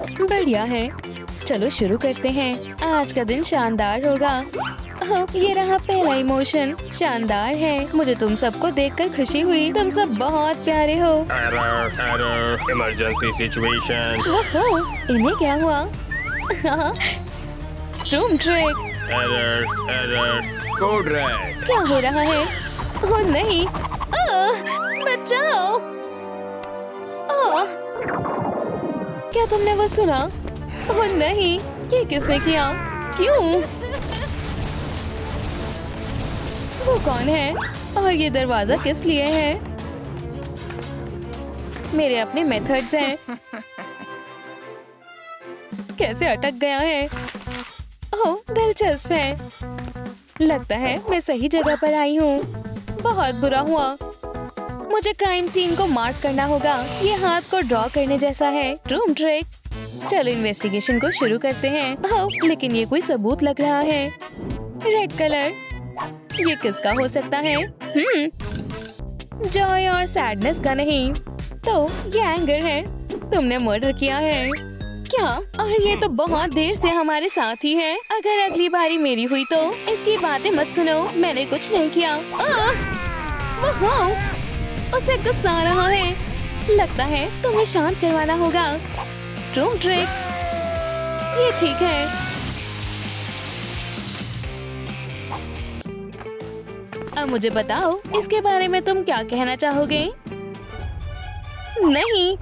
बढ़िया है, चलो शुरू करते हैं। आज का दिन शानदार होगा। ओह, ये रहा पहला इमोशन, शानदार है। मुझे तुम सबको देखकर खुशी हुई, तुम सब बहुत प्यारे हो। Emergency situation. ओह, इन्हें क्या हुआ? Room trick. Error, error, code red. क्या हो रहा है? ओह नहीं, बचाओ। क्या तुमने वो सुना? ओह नहीं, ये किसने किया? क्यों? वो कौन है और ये दरवाजा किस लिए है? मेरे अपने मेथड्स हैं। कैसे अटक गया है? ओह, दिलचस्प है। लगता है मैं सही जगह पर आई हूँ। बहुत बुरा हुआ। मुझे क्राइम सीन को मार्क करना होगा। ये हाथ को ड्रॉ करने जैसा है। ट्रूम ट्रिक। चलो इन्वेस्टिगेशन को शुरू करते हैं। ओह, लेकिन ये कोई सबूत लग रहा है। Red colour. ये किसका हो सकता है? जॉय और सैडनेस का नहीं, तो ये एंगर है। तुमने मर्डर किया है क्या? और ये तो बहुत देर से हमारे साथ ही है। अगर अगली बारी मेरी हुई तो इसकी बातें मत सुनो, मैंने कुछ नहीं किया। उसे गुस्सा आ रहा है। लगता है तुम्हें शांत करवाना होगा। ट्रूम ट्रिक। ये ठीक है। अब मुझे बताओ, इसके बारे में तुम क्या कहना चाहोगे? नहीं,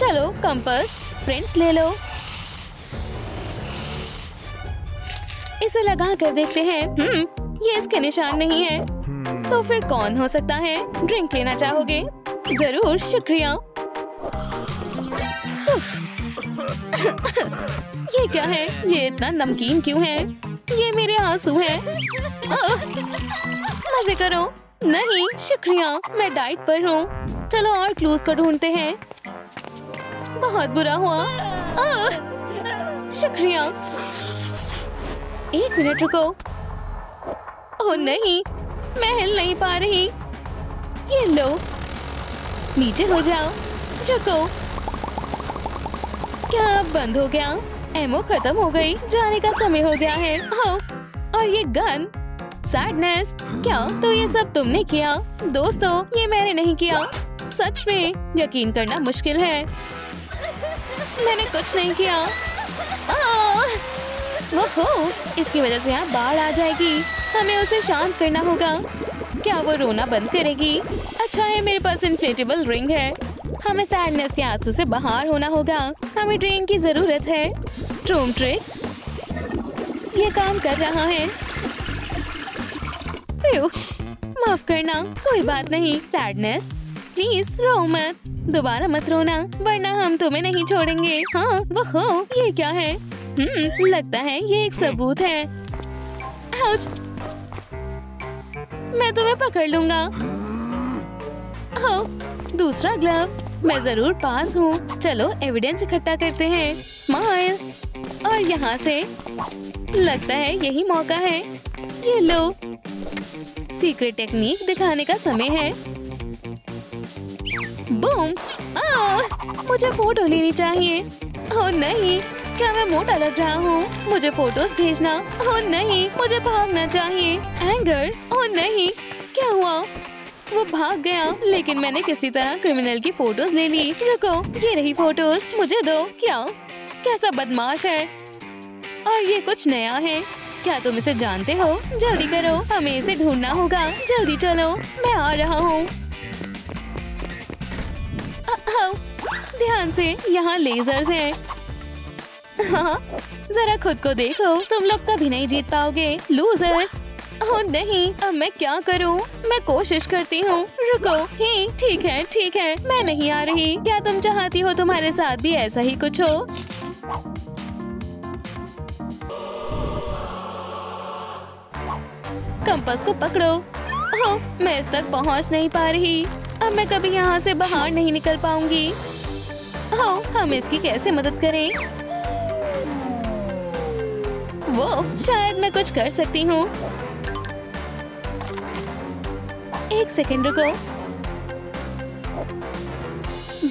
चलो कंपास, प्रिंट्स ले लो। इसे लगा कर देखते हैं। ये इसके निशान नहीं है, तो फिर कौन हो सकता है? ड्रिंक लेना चाहोगे? जरूर, शुक्रिया। ये क्या है? ये इतना नमकीन क्यों है? ये मेरे आंसू हैं। मजे करो। नहीं शुक्रिया, मैं डाइट पर हूँ। चलो और क्लूज को ढूंढते हैं। बहुत बुरा हुआ। शुक्रिया। एक मिनट रुको। ओह नहीं, मैं हिल नहीं पा रही। ये लो, नीचे हो जाओ। रुको, क्या अब बंद हो गया? एमओ खत्म हो गई, जाने का समय हो गया है। ओह, और ये गन। सैडनेस। क्या तो ये सब तुमने किया? दोस्तों, ये मैंने नहीं किया। सच में यकीन करना मुश्किल है। मैंने कुछ नहीं किया। ओह, इसकी वजह से यहाँ बाढ़ आ जाएगी। हमें उसे शांत करना होगा। क्या वो रोना बंद करेगी? अच्छा है मेरे पास इन्फ्लेटेबल रिंग है। हमें सैडनेस के आंसू से बाहर होना होगा। हमें ड्रेन की जरूरत है। ट्रूम ट्रिक। ये काम कर रहा है। माफ करना, कोई बात नहीं। सैडनेस, प्लीज रो मत, दोबारा मत रोना, वरना हम तुम्हें नहीं छोड़ेंगे। हाँ, वो ये क्या है? लगता है ये एक सबूत है। आउच, मैं तुम्हें पकड़ लूंगा। ओह, दूसरा ग्लव। मैं जरूर पास हूँ। चलो एविडेंस इकट्ठा करते हैं। स्माइल, और यहाँ से। लगता है यही मौका है। ये लो, सीक्रेट टेक्निक दिखाने का समय है। बूम। मुझे फोटो लेनी चाहिए। ओह नहीं, क्या मैं मोटा लग रहा हूँ? मुझे फोटोज भेजना। ओह नहीं, मुझे भागना चाहिए। एंगर। ओह नहीं, क्या हुआ? वो भाग गया, लेकिन मैंने किसी तरह क्रिमिनल की फोटोज ले ली। रुको, ये रही फोटोज, मुझे दो। क्या? कैसा बदमाश है। और ये कुछ नया है। क्या तुम इसे जानते हो? जल्दी करो, हमें इसे ढूंढना होगा। जल्दी चलो, मैं आ रहा हूँ। ध्यान से, यहाँ लेजर्स हैं। हाँ, जरा खुद को देखो, तुम लोग कभी नहीं जीत पाओगे, लूजर्स। ओह नहीं, अब मैं क्या करूँ? मैं कोशिश करती हूँ। रुको, ही ठीक है, ठीक है, मैं नहीं आ रही। क्या तुम चाहती हो तुम्हारे साथ भी ऐसा ही कुछ हो? कंपास को पकड़ो। ओह, मैं इस तक पहुँच नहीं पा रही। अब मैं कभी यहाँ से बाहर नहीं निकल पाऊंगी। ओह, हम इसकी कैसे मदद करें? वो, शायद मैं कुछ कर सकती हूँ। एक सेकंड रुको।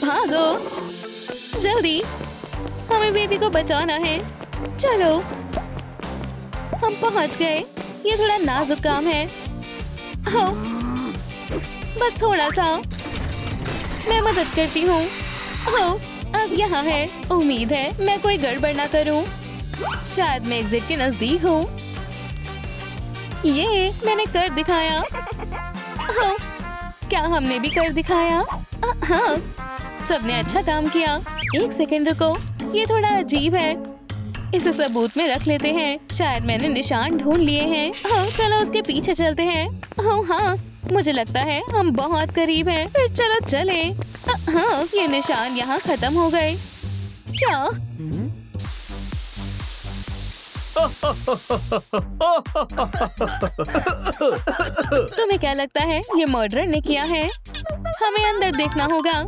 भागो, जल्दी। हम हमें बेबी को बचाना है। चलो हम पहुंच गए। ये थोड़ा नाजुक काम है। आओ, बस थोड़ा सा, मैं मदद करती हूँ। अब यहाँ है। उम्मीद है मैं कोई गड़बड़ ना करूँ। शायद मैं एग्जिट के नजदीक हूँ। ये मैंने कर दिखाया। क्या हमने भी कर दिखाया? हाँ, सबने अच्छा काम किया। एक सेकंड रुको, ये थोड़ा अजीब है। इसे सबूत में रख लेते हैं। शायद मैंने निशान ढूंढ लिए हैं। चलो उसके पीछे चलते हैं। हाँ, मुझे लगता है हम बहुत करीब हैं। फिर चलो चले। हाँ, ये निशान यहाँ खत्म हो गए। क्या? तुम्हें क्या लगता है ये मर्डर ने किया है? हमें अंदर देखना होगा।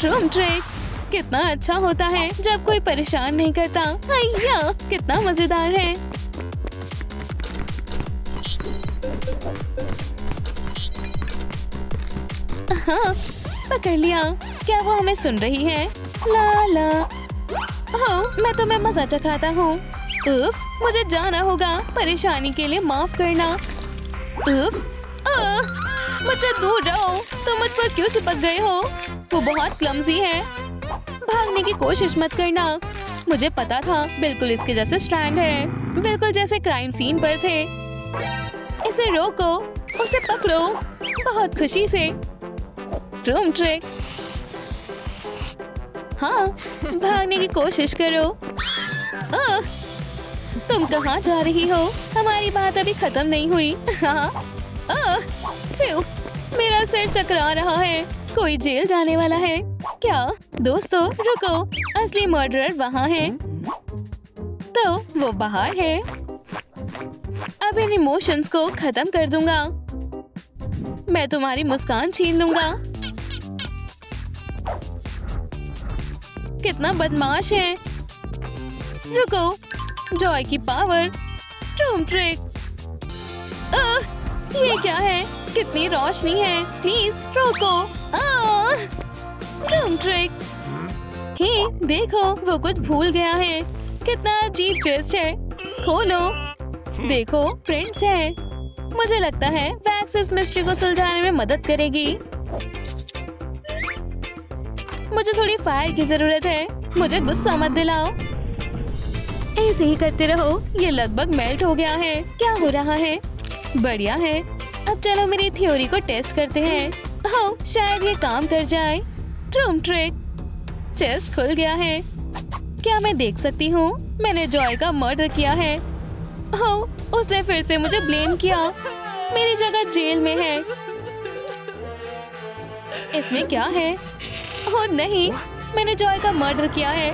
ट्रूम ट्रिक कितना अच्छा होता है जब कोई परेशान नहीं करता। अय्या, कितना मजेदार है। हाँ, पकड़ लिया। क्या वो हमें सुन रही है? ला ला। मैं तुम्हें मजा चखाता हूँ। उप्स, मुझे जाना होगा। परेशानी के लिए माफ करना। उप्स, मुझसे दूर रहो। तुम मुझ पर क्यों चिपक गए हो? वो बहुत क्लमजी है। भागने की कोशिश मत करना। मुझे पता था, बिल्कुल इसके जैसे स्ट्रैंड है। बिल्कुल जैसे क्राइम सीन पर थे। इसे रोको, उसे पकड़ो, बहुत खुशी से। ट्रूम ट्रिक। हाँ, भागने की कोशिश करो। तुम कहाँ जा रही हो? हमारी बात अभी खत्म नहीं हुई। मेरा सिर चकरा रहा है। कोई जेल जाने वाला है क्या? दोस्तों रुको, असली मर्डरर वहाँ है। तो वो बाहर है। अब इन इमोशंस को खत्म कर दूंगा। मैं तुम्हारी मुस्कान छीन लूंगा। कितना बदमाश है। रुको, जॉय की पावर। ट्रूम ट्रिक। ये क्या है? कितनी रोशनी है। प्लीज रोको। ट्रूम ट्रिक। हे, देखो वो कुछ भूल गया है। कितना अजीब चेस्ट है। खोलो, देखो प्रिंट्स है। मुझे लगता है वैक्स इस मिस्ट्री को सुलझाने में मदद करेगी। मुझे थोड़ी फायर की जरूरत है। मुझे गुस्सा मत दिलाओ। ऐसे ही करते रहो। ये लगभग मेल्ट हो गया है। क्या हो रहा है? बढ़िया है। अब चलो मेरी थ्योरी को टेस्ट करते हैं। शायद ये काम कर जाए। ट्रूम ट्रिक। चेस्ट खुल गया है। क्या मैं देख सकती हूँ? मैंने जॉय का मर्डर किया है। उसने फिर से मुझे ब्लेम किया। मेरी जगह जेल में है। इसमें क्या है? नहीं, मैंने जॉय का मर्डर किया है।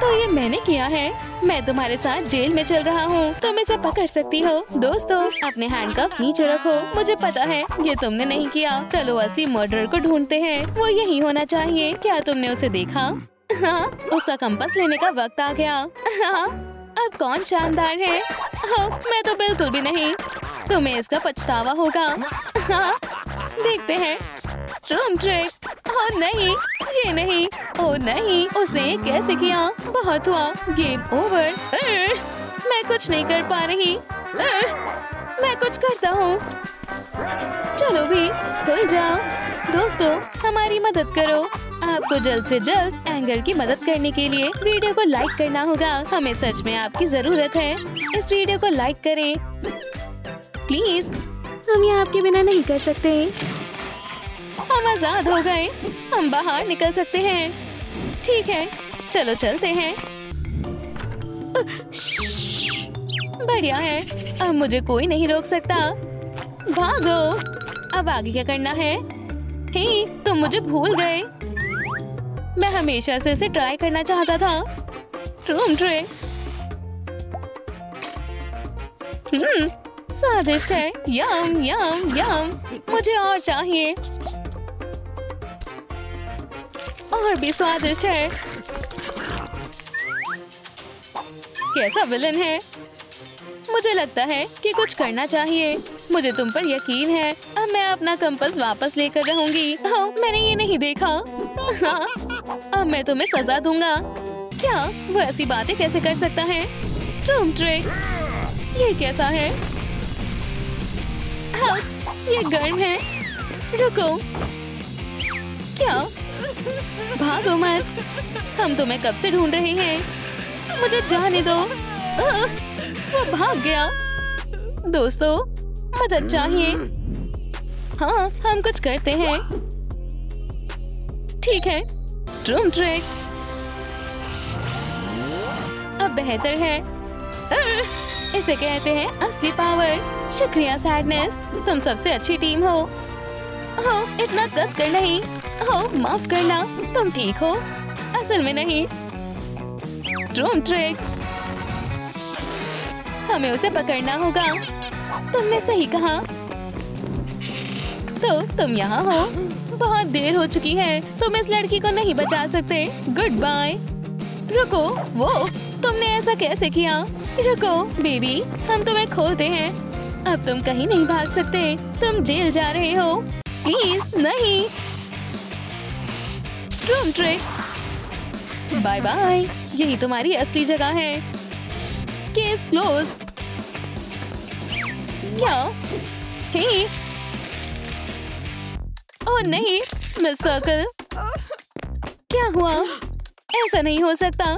तो ये मैंने किया है। मैं तुम्हारे साथ जेल में चल रहा हूँ। तुम इसे पकड़ सकती हो। दोस्तों, अपने हैंडकफ नीचे रखो। मुझे पता है ये तुमने नहीं किया। चलो असली मर्डरर को ढूंढते हैं। वो यही होना चाहिए। क्या तुमने उसे देखा? हाँ, उसका कंपास लेने का वक्त आ गया। अब कौन शानदार है? मैं तो बिल्कुल भी नहीं। तुम्हें इसका पछतावा होगा। देखते हैं। ट्रूम ट्रिक। नहीं, ये नहीं। नहीं, उसने ये कैसे किया? बहुत हुआ, गेम ओवर। मैं कुछ नहीं कर पा रही। मैं कुछ करता हूँ। चलो भी, खुल जाओ। दोस्तों, हमारी मदद करो। आपको जल्द से जल्द एंगर की मदद करने के लिए वीडियो को लाइक करना होगा। हमें सच में आपकी जरूरत है। इस वीडियो को लाइक करें प्लीज। हम ये आपके बिना नहीं कर सकते। हम आजाद हो गए। हम बाहर निकल सकते हैं। ठीक है, चलो चलते हैं। बढ़िया है। अब मुझे कोई नहीं रोक सकता। भागो। अब आगे क्या करना है? हे, तुम मुझे भूल गए। मैं हमेशा से इसे ट्राई करना चाहता था। Troom trick. स्वादिष्ट है। यम यम यम। मुझे और चाहिए। और भी स्वादिष्ट है। कैसा विलन है। मुझे लगता है कि कुछ करना चाहिए। मुझे तुम पर यकीन है। अब मैं अपना कंपास वापस लेकर रहूंगी। मैंने ये नहीं देखा। अब मैं तुम्हें सजा दूंगा। क्या वो ऐसी बातें कैसे कर सकता है? ट्रूम ट्रिक। ये कैसा है? हाँ, ये गर्म है। रुको, क्या? भागो मत, हम तुम्हें कब से ढूंढ रहे हैं। मुझे जाने दो। वो भाग गया। दोस्तों मदद चाहिए। हाँ, हम कुछ करते हैं। ठीक है, ट्रूम ट्रिक अब बेहतर है। इसे कहते हैं असली पावर। शुक्रिया सैडनेस, तुम सबसे अच्छी टीम हो। हो, इतना कसकर नहीं। हो, माफ करना, तुम ठीक हो असल में नहीं। ट्रूम ट्रिक, हमें उसे पकड़ना होगा। तुमने सही कहा। तो तुम यहाँ हो। बहुत देर हो चुकी है, तुम इस लड़की को नहीं बचा सकते। Good bye. रुको, वो तुमने ऐसा कैसे किया? रुको बेबी, हम तुम्हें खोलते हैं। अब तुम कहीं नहीं भाग सकते, तुम जेल जा रहे हो। प्लीज नहीं। ट्रूम ट्रिक, बाय बाय, यही तुम्हारी असली जगह है। Case close. क्या? हे? ओह नहीं, मिस सर्कल, क्या हुआ? ऐसा नहीं हो सकता।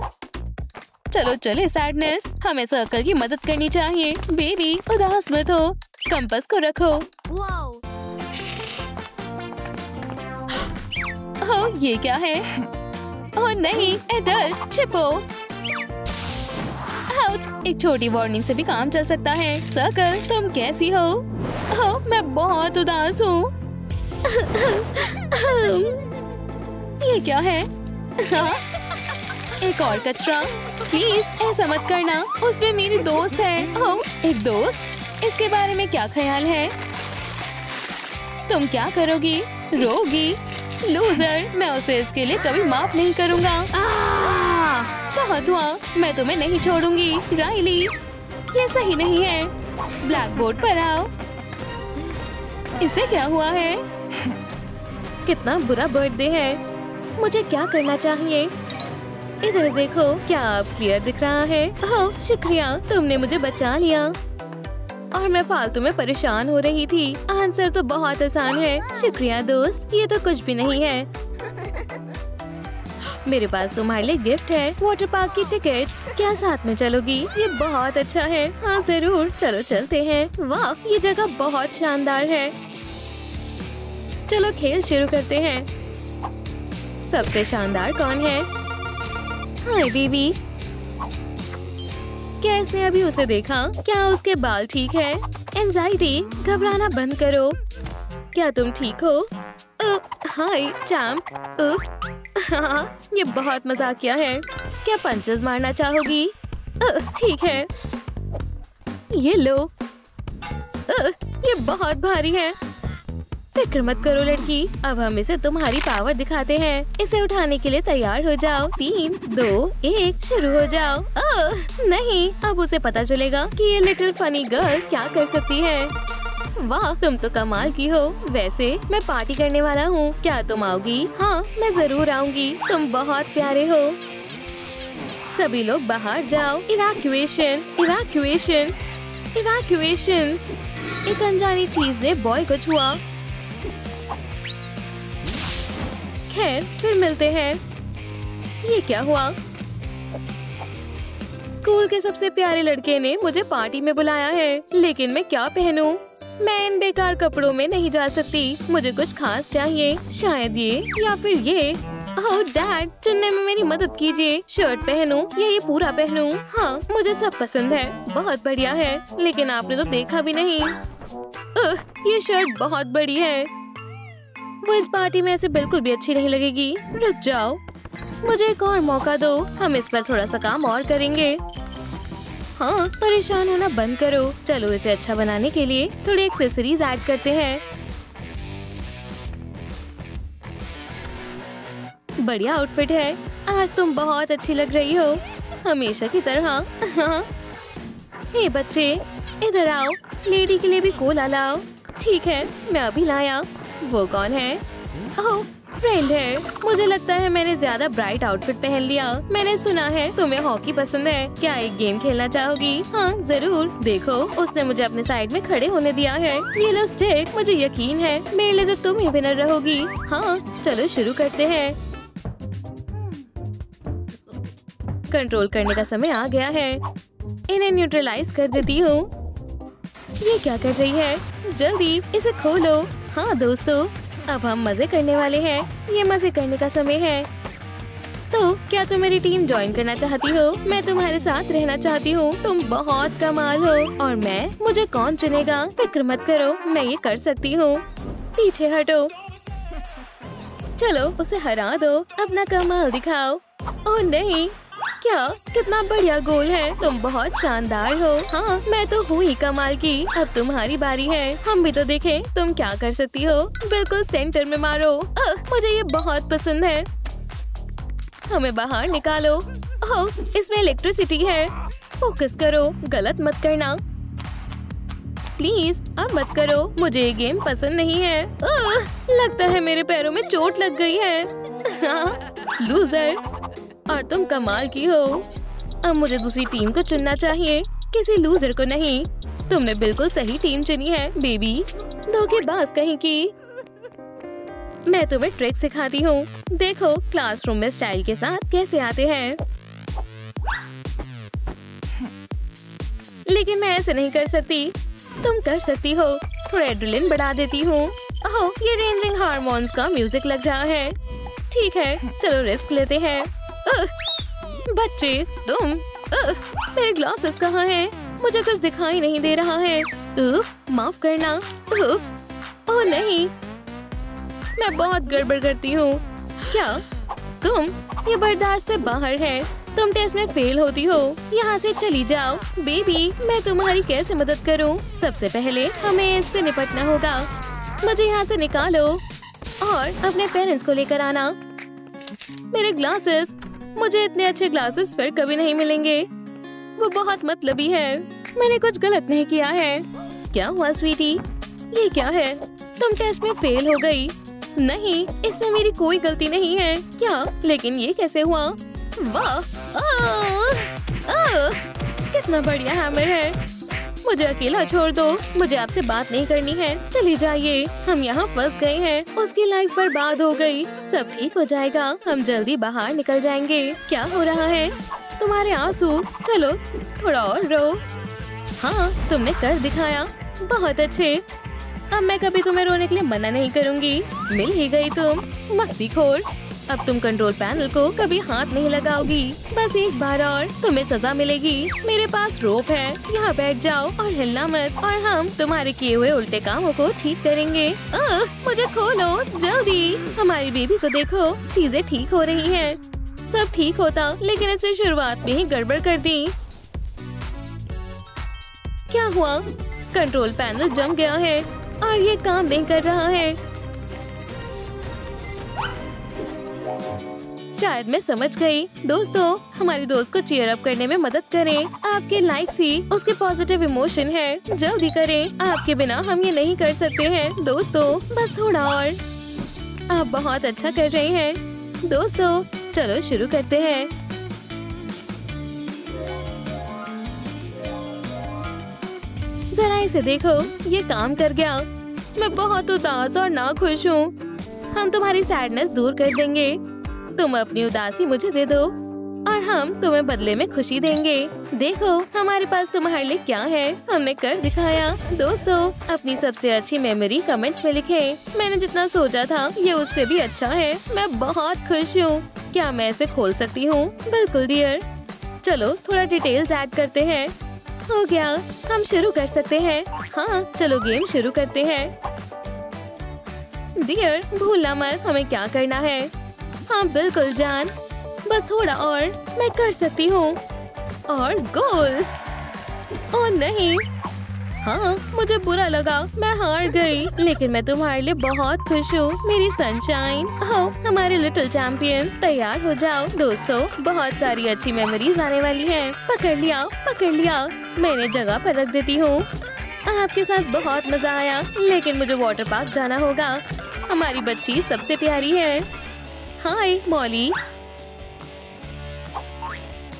चलो चले सैडनेस, हमें सर्कल की मदद करनी चाहिए। बेबी उदास मत हो, कंपास को रखो। ओह ये क्या है? ओह नहीं, एडल्ट छिपो। आउट, एक छोटी वार्निंग से भी काम चल सकता है। सर्कल तुम कैसी हो? ओह मैं बहुत उदास हूँ। ये क्या है? हाँ? एक और कचरा। प्लीज ऐसा मत करना, उसमें मेरी दोस्त है। ओह, एक दोस्त? इसके बारे में क्या ख्याल है? तुम क्या करोगी? रोगी? लूजर, मैं उसे इसके लिए कभी माफ नहीं करूँगा। बहुत हुआ, मैं तुम्हें नहीं छोड़ूंगी। राइली, ये सही नहीं है। ब्लैक बोर्ड पर आओ। इसे क्या हुआ है? कितना बुरा बर्थडे है। मुझे क्या करना चाहिए? इधर देखो, क्या आप क्लियर दिख रहा है? ओह शुक्रिया, तुमने मुझे बचा लिया और मैं फालतू में परेशान हो रही थी। आंसर तो बहुत आसान है। शुक्रिया दोस्त, ये तो कुछ भी नहीं है। मेरे पास तुम्हारे लिए गिफ्ट है, वाटर पार्क की टिकट्स। क्या साथ में चलोगी? ये बहुत अच्छा है। हाँ जरूर, चलो चलते हैं। वाह, ये जगह बहुत शानदार है। चलो खेल शुरू करते हैं। सबसे शानदार कौन है? हाय बेबी, क्या इसने अभी उसे देखा? क्या उसके बाल ठीक है? एन्ज़ाइटी, घबराना बंद करो। क्या तुम ठीक हो? Hi champ. हाँ, ये बहुत मजाकिया है। क्या पंचेस मारना चाहोगी? ठीक है, ये लो। ये बहुत भारी है। फिक्र मत करो लड़की, अब हम इसे तुम्हारी पावर दिखाते हैं। इसे उठाने के लिए तैयार हो जाओ। 3, 2, 1 शुरू हो जाओ। ओह नहीं, अब उसे पता चलेगा कि ये लिटिल फनी गर्ल क्या कर सकती है। वाह, तुम तो कमाल की हो। वैसे मैं पार्टी करने वाला हूँ, क्या तुम आओगी? हाँ मैं जरूर आऊँगी, तुम बहुत प्यारे हो। सभी लोग बाहर जाओ। Evacuation, evacuation, evacuation. एक अनजानी चीज ने बॉय को छुआ। खैर, फिर मिलते हैं। ये क्या हुआ? स्कूल के सबसे प्यारे लड़के ने मुझे पार्टी में बुलाया है, लेकिन मैं क्या पहनूं? मैं इन बेकार कपड़ों में नहीं जा सकती। मुझे कुछ खास चाहिए, शायद ये या फिर ये। ओह डैड, चुनने में मेरी मदद कीजिए। शर्ट पहनूं या ये पूरा पहनूं? हाँ मुझे सब पसंद है। बहुत बढ़िया है, लेकिन आपने तो देखा भी नहीं। ये शर्ट बहुत बड़ी है। वो इस पार्टी में ऐसे बिल्कुल भी अच्छी नहीं लगेगी। रुक जाओ, मुझे एक और मौका दो, हम इस पर थोड़ा सा काम और करेंगे। हाँ, परेशान होना बंद करो। चलो इसे अच्छा बनाने के लिए थोड़ी एक्सेसरीज ऐड करते हैं। बढ़िया आउटफिट है, आज तुम बहुत अच्छी लग रही हो, हमेशा की तरह। हे बच्चे इधर आओ, लेडी के लिए भी कोला लाओ। ठीक है, मैं अभी लाया। वो कौन है? ओह फ्रेंड है, मुझे लगता है मैंने ज्यादा ब्राइट आउटफिट पहन लिया। मैंने सुना है तुम्हें हॉकी पसंद है, क्या एक गेम खेलना चाहोगी? हाँ जरूर। देखो उसने मुझे अपने साइड में खड़े होने दिया है। ये लो स्टिक, मुझे यकीन है मेरे लिए तो तुम ही विनर रहोगी। हाँ चलो शुरू करते हैं। कंट्रोल करने का समय आ गया है। इन्हें न्यूट्रलाइज कर देती हूँ। ये क्या कर रही है? जल्दी इसे खोलो। हाँ दोस्तों अब हम मजे करने वाले हैं। ये मजे करने का समय है। तो क्या तुम मेरी टीम ज्वाइन करना चाहती हो? मैं तुम्हारे साथ रहना चाहती हूँ। तुम बहुत कमाल हो। और मैं, मुझे कौन चुनेगा? फिक्र मत करो, मैं ये कर सकती हूँ। पीछे हटो। चलो उसे हरा दो, अपना कमाल दिखाओ। ओह नहीं, क्या कितना बढ़िया गोल है, तुम बहुत शानदार हो। हाँ मैं तो हूँ ही कमाल की। अब तुम्हारी बारी है, हम भी तो देखें तुम क्या कर सकती हो। बिल्कुल सेंटर में मारो। मुझे ये बहुत पसंद है। हमें बाहर निकालो। ओह इसमें इलेक्ट्रिसिटी है। फोकस करो, गलत मत करना प्लीज। अब मत करो, मुझे ये गेम पसंद नहीं है। लगता है मेरे पैरों में चोट लग गई है। लूजर, और तुम कमाल की हो। अब मुझे दूसरी टीम को चुनना चाहिए, किसी लूजर को नहीं। तुमने बिल्कुल सही टीम चुनी है बेबी। धोखेबाज कहीं की। मैं तुम्हें ट्रिक सिखाती हूँ। देखो क्लासरूम में स्टाइल के साथ कैसे आते हैं। लेकिन मैं ऐसे नहीं कर सकती। तुम कर सकती हो। थोड़ा एड्रेनलिन बढ़ा देती हूँ। ओह ये रेंजिंग हार्मोन्स का म्यूजिक लग रहा है। ठीक है चलो रिस्क लेते हैं। बच्चे तुम, मेरे ग्लासेस कहाँ हैं? मुझे कुछ दिखाई नहीं दे रहा है। उफ्स, माफ करना। उफ्स, ओह नहीं, मैं बहुत गड़बड़ करती हूँ। क्या तुम, ये बर्दाश्त से बाहर है। तुम टेस्ट में फेल होती हो। यहाँ से चली जाओ बेबी। मैं तुम्हारी कैसे मदद करूँ? सबसे पहले हमें इससे निपटना होगा। मुझे यहाँ से निकालो और अपने पेरेंट्स को लेकर आना। मेरे ग्लासेस, मुझे इतने अच्छे ग्लासेस फिर कभी नहीं मिलेंगे। वो बहुत मतलबी है। मैंने कुछ गलत नहीं किया है। क्या हुआ स्वीटी? ये क्या है? तुम टेस्ट में फेल हो गई। नहीं, इसमें मेरी कोई गलती नहीं है। क्या? लेकिन ये कैसे हुआ? वाह, कितना बढ़िया हैमर है। मुझे अकेला छोड़ दो। मुझे आपसे बात नहीं करनी है। चली जाइए। हम यहाँ फंस गए हैं। उसकी लाइफ बर्बाद हो गई। सब ठीक हो जाएगा। हम जल्दी बाहर निकल जाएंगे। क्या हो रहा है? तुम्हारे आंसू। चलो थोड़ा और रो। हाँ तुमने कर दिखाया। बहुत अच्छे। अब मैं कभी तुम्हें रोने के लिए मना नहीं करूँगी। मिल ही गयी तुम, मस्तीखोर। अब तुम कंट्रोल पैनल को कभी हाथ नहीं लगाओगी। बस एक बार और तुम्हें सजा मिलेगी। मेरे पास रोप है, यहाँ बैठ जाओ और हिलना मत। और हम तुम्हारे किए हुए उल्टे कामों को ठीक करेंगे। मुझे खोलो जल्दी। हमारी बेबी को देखो, चीजें ठीक हो रही हैं। सब ठीक होता, लेकिन इसने शुरुआत में ही गड़बड़ कर दी। क्या हुआ? कंट्रोल पैनल जम गया है और ये काम नहीं कर रहा है। शायद मैं समझ गई। दोस्तों हमारी दोस्त को चीयर अप करने में मदद करें। आपके लाइक्स ही उसके पॉजिटिव इमोशन है। जल्दी करें, आपके बिना हम ये नहीं कर सकते हैं। दोस्तों बस थोड़ा और। आप बहुत अच्छा कर रहे हैं। दोस्तों चलो शुरू करते हैं। जरा इसे देखो, ये काम कर गया। मैं बहुत उदास और नाखुश हूँ। हम तुम्हारी सैडनेस दूर कर देंगे। तुम अपनी उदासी मुझे दे दो और हम तुम्हें बदले में खुशी देंगे। देखो हमारे पास तुम्हारे लिए क्या है। हमने कर दिखाया। दोस्तों अपनी सबसे अच्छी मेमोरी कमेंट्स में लिखें। मैंने जितना सोचा था ये उससे भी अच्छा है। मैं बहुत खुश हूँ। क्या मैं इसे खोल सकती हूँ? बिल्कुल डियर। चलो थोड़ा डिटेल्स ऐड करते हैं। हो गया, हम शुरू कर सकते हैं। हाँ चलो गेम शुरू करते हैं। डियर भूलना मत हमें क्या करना है। हाँ बिल्कुल जान, बस थोड़ा और। मैं कर सकती हूँ। और गोल। ओह नहीं। हाँ मुझे बुरा लगा, मैं हार गई। लेकिन मैं तुम्हारे लिए बहुत खुश हूँ मेरी सनशाइन। हमारे लिटिल चैंपियन, तैयार हो जाओ। दोस्तों बहुत सारी अच्छी मेमोरीज आने वाली हैं। पकड़ लिया, पकड़ लिया। मैंने जगह पर रख देती हूँ। आपके साथ बहुत मजा आया, लेकिन मुझे वाटर पार्क जाना होगा। हमारी बच्ची सबसे प्यारी है। Hi Molly.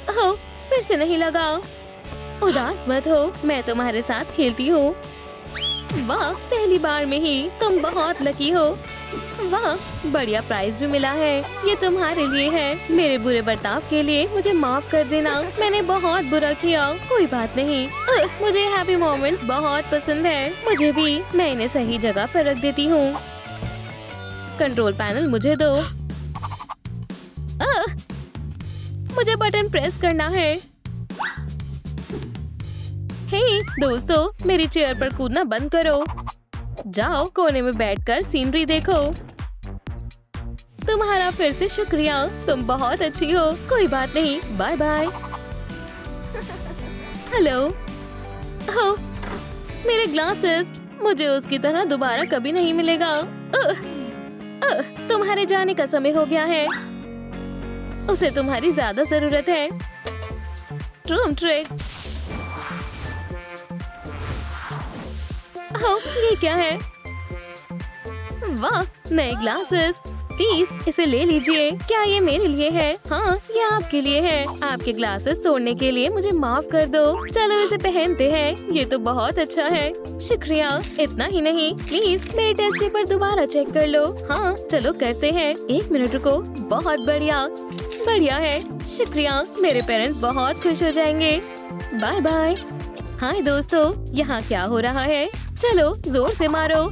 ओह, फिर से नहीं लगाओ। उदास मत हो, मैं तुम्हारे साथ खेलती हूँ। वाह, पहली बार में ही तुम बहुत लकी हो। वाह, बढ़िया प्राइज भी मिला है। ये तुम्हारे लिए है। मेरे बुरे बर्ताव के लिए मुझे माफ कर देना, मैंने बहुत बुरा किया। कोई बात नहीं। मुझे हैप्पी मोमेंट्स बहुत पसंद है। मुझे भी। मैं इन्हें सही जगह पर रख देती हूँ। कंट्रोल पैनल मुझे दो। मुझे बटन प्रेस करना है। हे दोस्तों, मेरी चेयर पर कूदना बंद करो। जाओ कोने में बैठकर सीनरी देखो। तुम्हारा फिर से शुक्रिया, तुम बहुत अच्छी हो। कोई बात नहीं, बाय बाय। हेलो। हो, मेरे ग्लासेस। मुझे उसकी तरह दोबारा कभी नहीं मिलेगा। तुम्हारे जाने का समय हो गया है। उसे तुम्हारी ज्यादा जरूरत है। ट्रूम ट्रिक। ये क्या है? वाह, नए ग्लासेस। प्लीज इसे ले लीजिए। क्या ये मेरे लिए है? हाँ, ये आपके लिए है। आपके ग्लासेस तोड़ने के लिए मुझे माफ कर दो। चलो इसे पहनते हैं। ये तो बहुत अच्छा है। शुक्रिया। इतना ही नहीं, प्लीज मेरे टेस्ट पेपर दोबारा चेक कर लो। हाँ चलो करते हैं। एक मिनट रुको। बहुत बढ़िया। बढ़िया है, शुक्रिया। मेरे पेरेंट्स बहुत खुश हो जाएंगे। Bye bye. हाय दोस्तों, यहाँ क्या हो रहा है? चलो जोर से मारो।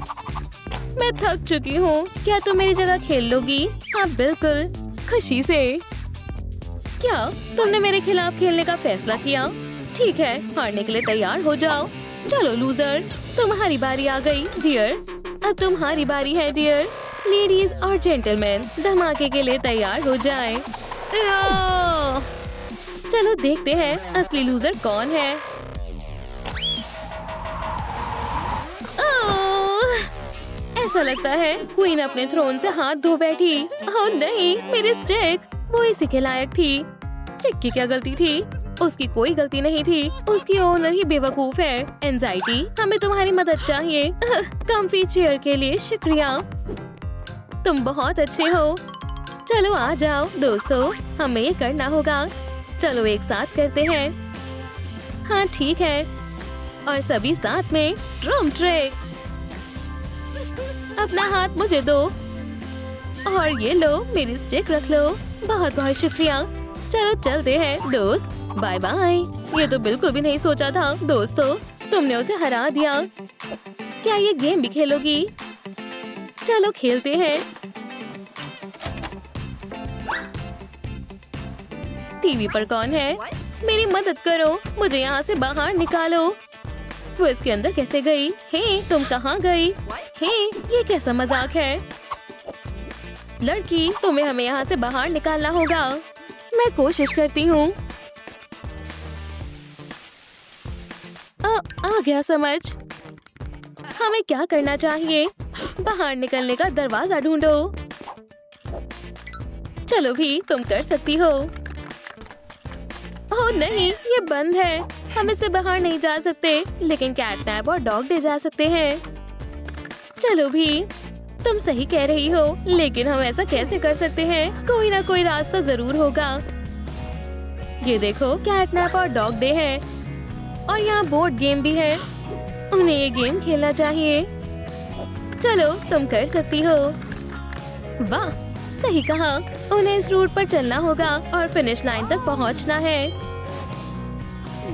मैं थक चुकी हूँ। क्या तुम मेरी जगह खेल लोगी? हाँ बिल्कुल, खुशी से। क्या तुमने मेरे खिलाफ खेलने का फैसला किया? ठीक है, हारने के लिए तैयार हो जाओ। चलो लूजर, तुम्हारी बारी आ गई। डियर, अब तुम्हारी बारी है। डियर, लेडीज और जेंटलमैन, धमाके के लिए तैयार हो जाएं। चलो देखते हैं असली लूजर कौन है। ऐसा लगता है क्वीन अपने थ्रोन से हाथ धो बैठी। ओह नहीं, मेरी स्टिक। वो इसी के लायक थी। स्टिक की क्या गलती थी? उसकी कोई गलती नहीं थी। उसकी ओनर ही बेवकूफ है। एन्ज़ाइटी, हमें तुम्हारी मदद चाहिए। कम्फी चेयर के लिए शुक्रिया। तुम बहुत अच्छे हो। चलो आ जाओ दोस्तों, हमें ये करना होगा। चलो एक साथ करते हैं। हाँ ठीक है, और सभी साथ में। ट्रूम ट्रिक। अपना हाथ मुझे दो, और ये लो, मेरी स्टिक रख लो। बहुत बहुत शुक्रिया। चलो चलते हैं दोस्त, बाय बाय। ये तो बिल्कुल भी नहीं सोचा था। दोस्तों, तुमने उसे हरा दिया। क्या ये गेम भी खेलोगी? चलो खेलते हैं। टीवी पर कौन है? मेरी मदद करो, मुझे यहाँ से बाहर निकालो। वो इसके अंदर कैसे गई? हे, तुम कहाँ गई? हे, ये कैसा मजाक है? लड़की, तुम्हें हमें यहाँ से बाहर निकालना होगा। मैं कोशिश करती हूँ। आ गया समझ। हमें क्या करना चाहिए? बाहर निकलने का दरवाजा ढूंढो। चलो भी, तुम कर सकती हो। ओह नहीं, ये बंद है। हम इससे बाहर नहीं जा सकते, लेकिन कैटनैप और डॉग डे जा सकते हैं। चलो भी, तुम सही कह रही हो, लेकिन हम ऐसा कैसे कर सकते हैं? कोई ना कोई रास्ता जरूर होगा। ये देखो, कैटनैप और डॉग डे है, और यहाँ बोर्ड गेम भी है। उन्हें ये गेम खेलना चाहिए। चलो, तुम कर सकती हो। वाह, सही कहा। उन्हें इस रूट पर चलना होगा और फिनिश लाइन तक पहुँचना है।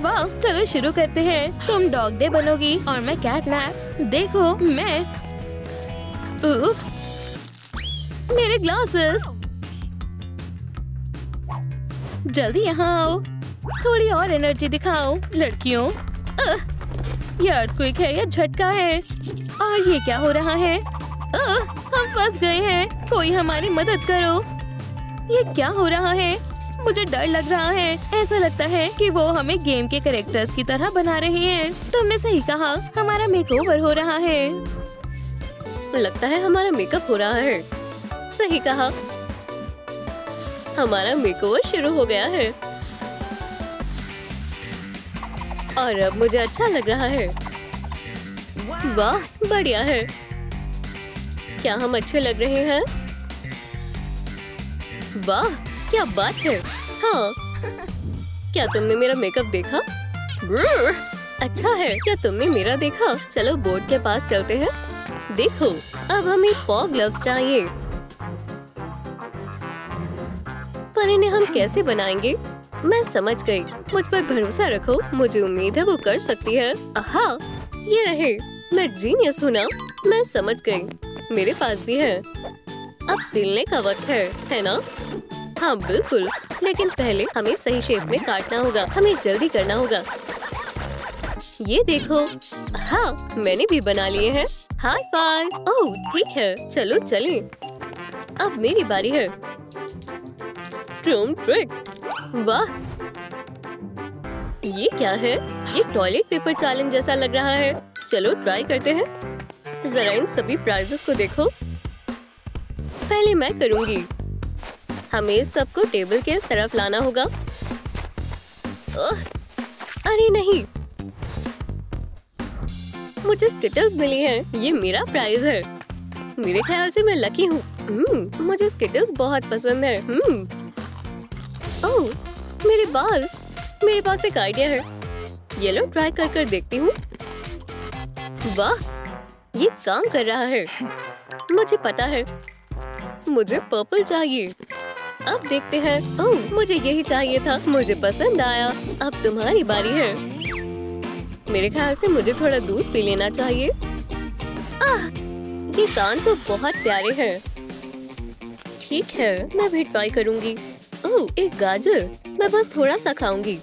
वाह, चलो शुरू करते हैं। तुम डॉग डे बनोगी और मैं कैटनैप। देखो, मैं उप्स, मेरे ग्लासेस। जल्दी यहाँ आओ, थोड़ी और एनर्जी दिखाओ लड़कियों। ये अर्थक्वेक है या झटका है? और ये क्या हो रहा है? हम फंस गए हैं। कोई हमारी मदद करो। ये क्या हो रहा है? मुझे डर लग रहा है। ऐसा लगता है कि वो हमें गेम के कैरेक्टर्स की तरह बना रहे हैं। तुमने सही कहा, हमारा मेकओवर हो रहा है। लगता है हमारा मेकअप हो रहा है। सही कहा, हमारा मेकओवर शुरू हो गया है, और अब मुझे अच्छा लग रहा है। वाह, बढ़िया है। क्या हम अच्छे लग रहे हैं? वाह क्या बात है। हाँ क्या तुमने मेरा मेकअप देखा? अच्छा है, क्या तुमने मेरा देखा? चलो बोर्ड के पास चलते हैं। देखो अब हमें फॉग ग्लव्स चाहिए, पर इन्हें हम कैसे बनाएंगे? मैं समझ गई, मुझ पर भरोसा रखो, मुझे उम्मीद है वो कर सकती है। हाँ ये रहे, मैं जीनियस हूँ ना। मैं समझ गई, मेरे पास भी है। अब सिलने का वक्त है ना? हाँ बिल्कुल, लेकिन पहले हमें सही शेप में काटना होगा, हमें जल्दी करना होगा। ये देखो, हाँ मैंने भी बना लिए हैं। हाय फाय, ओह ठीक है, चलो चलें। अब मेरी बारी है। ट्रूम ट्रिक, वाह ये क्या है? ये टॉयलेट पेपर चैलेंज जैसा लग रहा है। चलो ट्राई करते हैं। जरा इन सभी प्राइजेस को देखो। पहले मैं करूँगी। हमें इस कप को टेबल के इस तरफ लाना होगा। ओह, अरे नहीं, मुझे स्किटल्स मिली हैं। ये मेरा प्राइज है। मेरे ख्याल से मैं लकी हूँ। मुझे स्किटल्स बहुत पसंद है। ओह, मेरे बाल। मेरे पास एक आइडिया है, ये लो ट्राई कर देखती हूँ। वाह ये काम कर रहा है। मुझे पता है, मुझे पर्पल चाहिए। अब देखते हैं। ओह मुझे यही चाहिए था, मुझे पसंद आया। अब तुम्हारी बारी है। मेरे ख्याल से मुझे थोड़ा दूध पी लेना चाहिए। आह ये कान तो बहुत प्यारे हैं। ठीक है मैं भी ट्राई करूँगी। ओह एक गाजर, मैं बस थोड़ा सा खाऊंगी।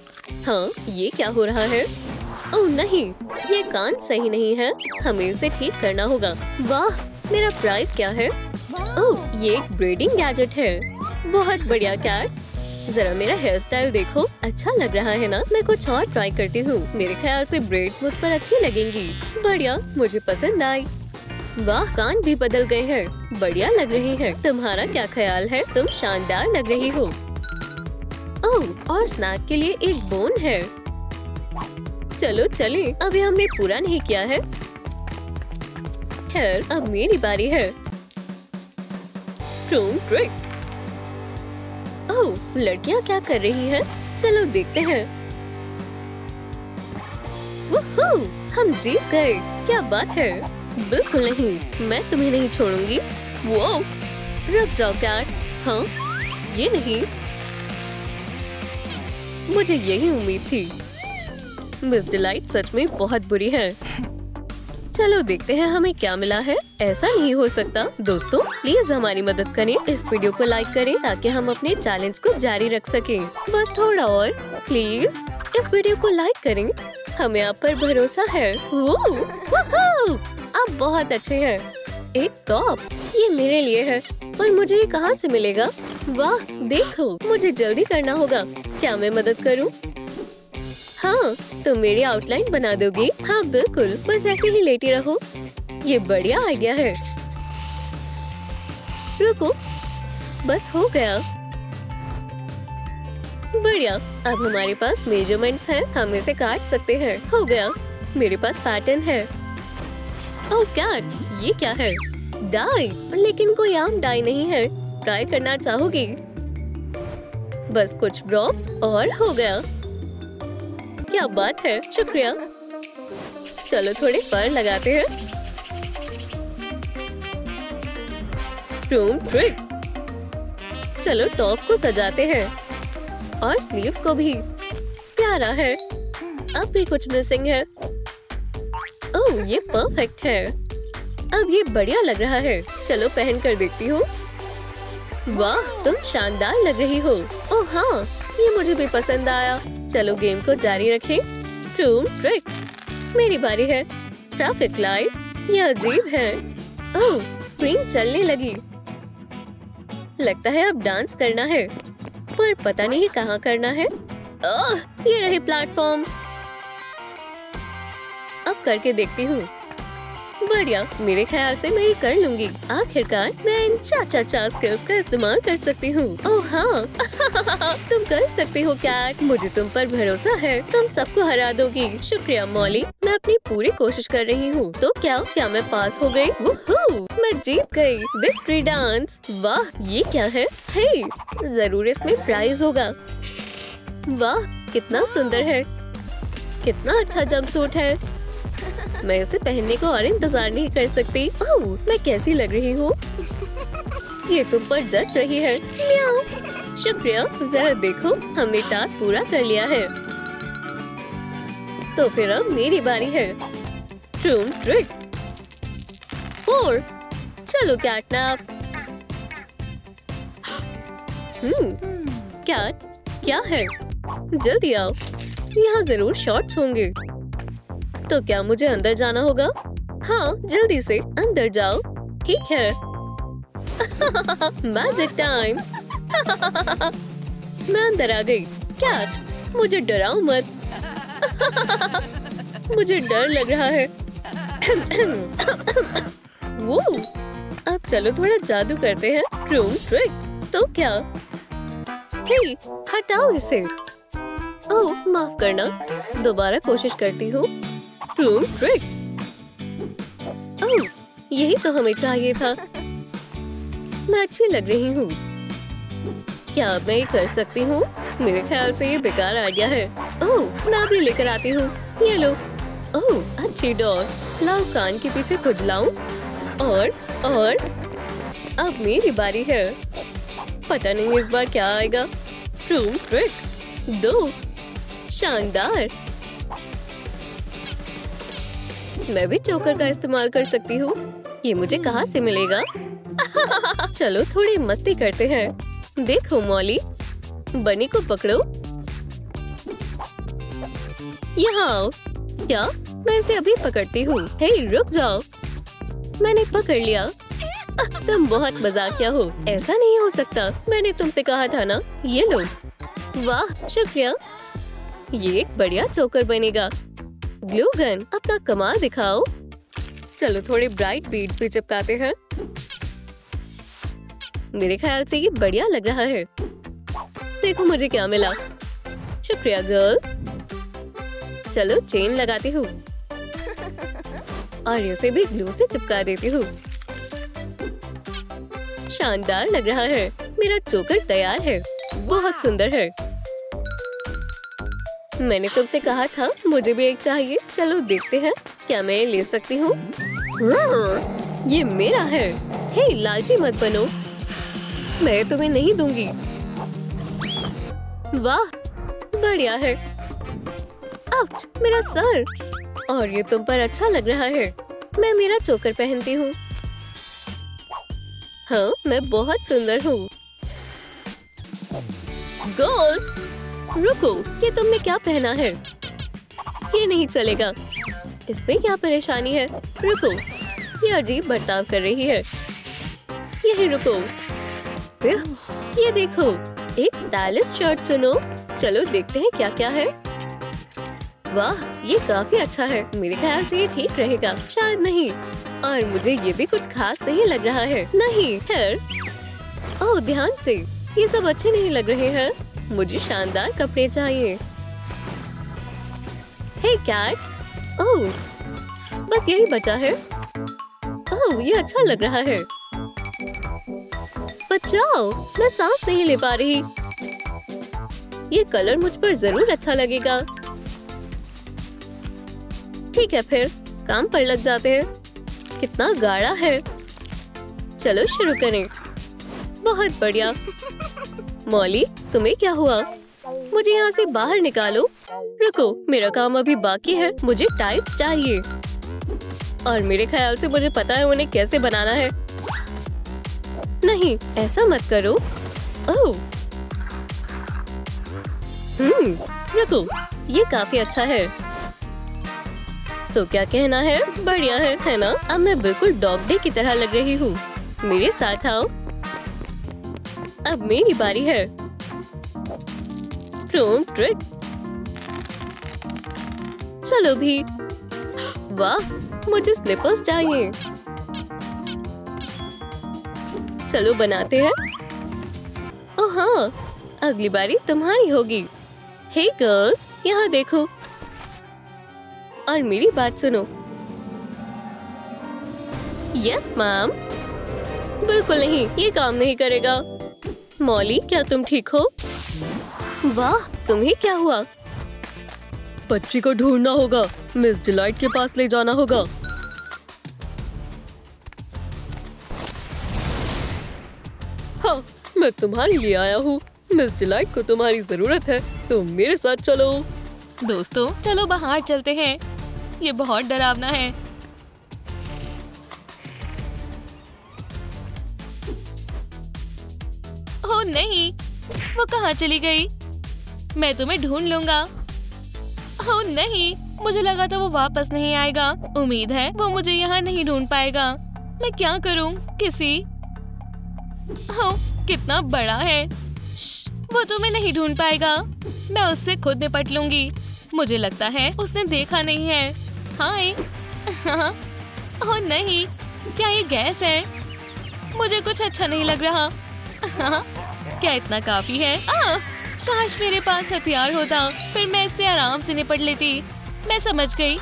हाँ ये क्या हो रहा है? ओह नहीं, ये कान सही नहीं है, हमें इसे ठीक करना होगा। वाह मेरा प्राइस क्या है? ओह ये एक ब्रीडिंग गैजेट है, बहुत बढ़िया कैट। जरा मेरा हेयर स्टाइल देखो, अच्छा लग रहा है ना? मैं कुछ और ट्राई करती हूँ, मेरे ख्याल से ब्रेड मुझ पर अच्छी लगेंगी। बढ़िया मुझे पसंद आई। वाह कान भी बदल गए हैं, बढ़िया लग रही है। तुम्हारा क्या ख्याल है? तुम शानदार लग रही हो। ओह और स्नैक के लिए एक बोन है। चलो चले, अभी हमने पूरा नहीं किया है। खैर अब मेरी बारी है। ट्रूम ट्रिक, लड़कियां क्या कर रही हैं? चलो देखते हैं। वुहू, हम जीत गए, क्या बात है। बिल्कुल नहीं, मैं तुम्हें नहीं छोड़ूंगी। वो रुक जाओ कैट। हाँ ये नहीं, मुझे यही उम्मीद थी। मिस डिलाइट सच में बहुत बुरी है। चलो देखते हैं हमें क्या मिला है। ऐसा नहीं हो सकता। दोस्तों प्लीज हमारी मदद करें, इस वीडियो को लाइक करें ताकि हम अपने चैलेंज को जारी रख सकें। बस थोड़ा और, प्लीज इस वीडियो को लाइक करें, हमें आप पर भरोसा है। आप बहुत अच्छे हैं। एक टॉप, ये मेरे लिए है, पर मुझे ये कहाँ से मिलेगा? वाह देखो, मुझे जल्दी करना होगा। क्या मैं मदद करूँ? हाँ तुम मेरी आउटलाइन बना दोगी? हाँ बिल्कुल, बस ऐसे ही लेटी रहो। ये बढ़िया आइडिया है। रुको, बस हो गया। बढ़िया, अब हमारे पास मेजरमेंट्स हैं, हम इसे काट सकते हैं। हो गया, मेरे पास पैटर्न है। ओह कैट, ये क्या है? डाई, लेकिन कोई आम डाई नहीं है। ट्राई करना चाहोगी? बस कुछ ड्रॉप्स और हो गया। क्या बात है, शुक्रिया। चलो थोड़े पर लगाते हैं। ट्रूम ट्रिक, चलो टॉप को सजाते हैं और स्लीव्स को भी। प्यारा है। अब भी कुछ मिसिंग है। ओह ये परफेक्ट है, अब ये बढ़िया लग रहा है। चलो पहन कर देखती हूँ। वाह तुम शानदार लग रही हो। ओह हाँ ये मुझे भी पसंद आया। चलो गेम को जारी रखें। ट्रूम ट्रिक, मेरी बारी है। ट्रैफिक लाइट, यह अजीब है। ओह स्क्रीन चलने लगी, लगता है अब डांस करना है, पर पता नहीं कहाँ करना है। ओह ये रहे प्लेटफॉर्म्स। अब करके देखती हूँ। बढ़िया, मेरे ख्याल से मैं ये कर लूँगी। आखिरकार मैं इन चाचा स्किल्स का इस्तेमाल कर सकती हूँ। ओह हाँ, तुम कर सकती हो कैट, मुझे तुम पर भरोसा है, तुम सबको हरा दोगी। शुक्रिया मॉली, मैं अपनी पूरी कोशिश कर रही हूँ। तो क्या मैं पास हो गई? वुहू, मैं जीत गई। विक्ट्री डांस, वाह ये क्या है? हे, जरूर इसमें प्राइज होगा। वाह कितना सुंदर है, कितना अच्छा जंपसूट है। मैं इसे पहनने को और इंतजार नहीं कर सकती। ओह, मैं कैसी लग रही हूँ? ये तुम पर जच रही है। शुक्रिया, जरा देखो हमने टास्क पूरा कर लिया है। तो फिर अब मेरी बारी है। ट्रूम ट्रिक 4। चलो कैटनैप। कैट क्या है? जल्दी आओ, यहाँ जरूर शॉट्स होंगे। तो क्या मुझे अंदर जाना होगा? हाँ जल्दी से अंदर जाओ। ठीक है। Magic time. मैं अंदर आ गई। कैट मुझे डराओ मत। मुझे डर लग रहा है। वो अब चलो थोड़ा जादू करते हैं। ट्रूम ट्रिक। तो क्या? हे, हटाओ इसे। ओह माफ करना, दोबारा कोशिश करती हूँ। ट्रूम ट्रिक। ओह यही तो हमें चाहिए था। मैं अच्छी लग रही हूँ। क्या अब मैं ये कर सकती हूँ? मेरे ख्याल से ये बेकार आ गया है। ओह मैं भी लेकर आती हूँ, ये लो। ओह अच्छी डॉग, लाओ कान के पीछे खुजलाऊं। और अब मेरी बारी है। पता नहीं इस बार क्या आएगा। Troom trick 2। शानदार, मैं भी चोकर का इस्तेमाल कर सकती हूँ। ये मुझे कहाँ से मिलेगा? चलो थोड़ी मस्ती करते हैं। देखो मॉली, बनी को पकड़ो। यहाँ आओ। क्या मैं इसे अभी पकड़ती हूँ? हे रुक जाओ, मैंने पकड़ लिया। तुम बहुत मजाकिया हो, ऐसा नहीं हो सकता। मैंने तुमसे कहा था ना। ये लो। वाह शुक्रिया, ये एक बढ़िया चोकर बनेगा। ग्लू गन, अपना कमाल दिखाओ। चलो थोड़े ब्राइट बीड्स भी चिपकाते हैं। मेरे ख्याल से ये बढ़िया लग रहा है। देखो मुझे क्या मिला। शुक्रिया गर्ल। चलो चेन लगाती हूँ और इसे भी ग्लू से चिपका देती हूँ। शानदार लग रहा है। मेरा चोकर तैयार है, बहुत सुंदर है। मैंने तुमसे कहा था मुझे भी एक चाहिए। चलो देखते हैं क्या मैं ले सकती हूँ। ये मेरा है। हे लालची मत बनो, मैं तुम्हें नहीं दूंगी। वाह बढ़िया है। आउच, मेरा सर। और ये तुम पर अच्छा लग रहा है। मैं मेरा चोकर पहनती हूँ। हाँ मैं बहुत सुंदर हूँ। गोल्स, रुको, ये तुमने क्या पहना है? ये नहीं चलेगा। इसमें क्या परेशानी है? रुको, ये अजीब बर्ताव कर रही है। यही रुको। ये देखो, एक स्टाइलिश शर्ट चुनो। चलो देखते हैं क्या क्या है। वाह ये काफी अच्छा है। मेरे ख्याल से ये ठीक रहेगा। शायद नहीं। और मुझे ये भी कुछ खास नहीं लग रहा है। नहीं हेयर। ओह ध्यान से, ये सब अच्छे नहीं लग रहे हैं। मुझे शानदार कपड़े चाहिए। हे कैट। ओह बस यही बचा है। ओह ये अच्छा लग रहा है। बचाओ, मैं सांस नहीं ले पा रही। ये कलर मुझ पर जरूर अच्छा लगेगा। ठीक है फिर काम पर लग जाते हैं। कितना गाढ़ा है। चलो शुरू करें। बहुत बढ़िया। मॉली तुम्हें क्या हुआ? मुझे यहाँ से बाहर निकालो। रुको, मेरा काम अभी बाकी है। मुझे टाइप्स चाहिए और मेरे ख्याल से मुझे पता है उन्हें कैसे बनाना है। नहीं ऐसा मत करो। ओह रुको, ये काफी अच्छा है। तो क्या कहना है? बढ़िया है ना? अब मैं बिल्कुल डॉग डे की तरह लग रही हूँ। मेरे साथ आओ, अब मेरी बारी है। ट्रूम ट्रिक। चलो भी। वाह मुझे स्लिपर्स चाहिए। चलो बनाते हैं। ओह हाँ, अगली बारी तुम्हारी होगी। हे गर्ल्स, यहाँ देखो और मेरी बात सुनो। Yes ma'am. बिल्कुल नहीं, ये काम नहीं करेगा। मॉली, क्या तुम ठीक हो? वाह, तुम्हें क्या हुआ? बच्ची को ढूंढना होगा, मिस डिलाइट के पास ले जाना होगा। हाँ, मैं तुम्हारे लिए आया हूँ। मिस डिलाइट को तुम्हारी जरूरत है, तुम मेरे साथ चलो। दोस्तों, चलो बाहर चलते हैं, ये बहुत डरावना है। ओ नहीं, वो कहाँ चली गई? मैं तुम्हें ढूंढ लूंगा। ओह नहीं, मुझे लगा था वो वापस नहीं आएगा। उम्मीद है वो मुझे यहाँ नहीं ढूंढ पाएगा। मैं क्या करूँ? किसी कितना बड़ा है। वो तुम्हें नहीं ढूंढ पाएगा, मैं उससे खुद निपट लूंगी। मुझे लगता है उसने देखा नहीं है। हाय। ओह नहीं, क्या ये गैस है? मुझे कुछ अच्छा नहीं लग रहा। क्या इतना काफी है? काश मेरे पास हथियार होता, फिर मैं इससे आराम से निपट लेती। मैं समझ गई।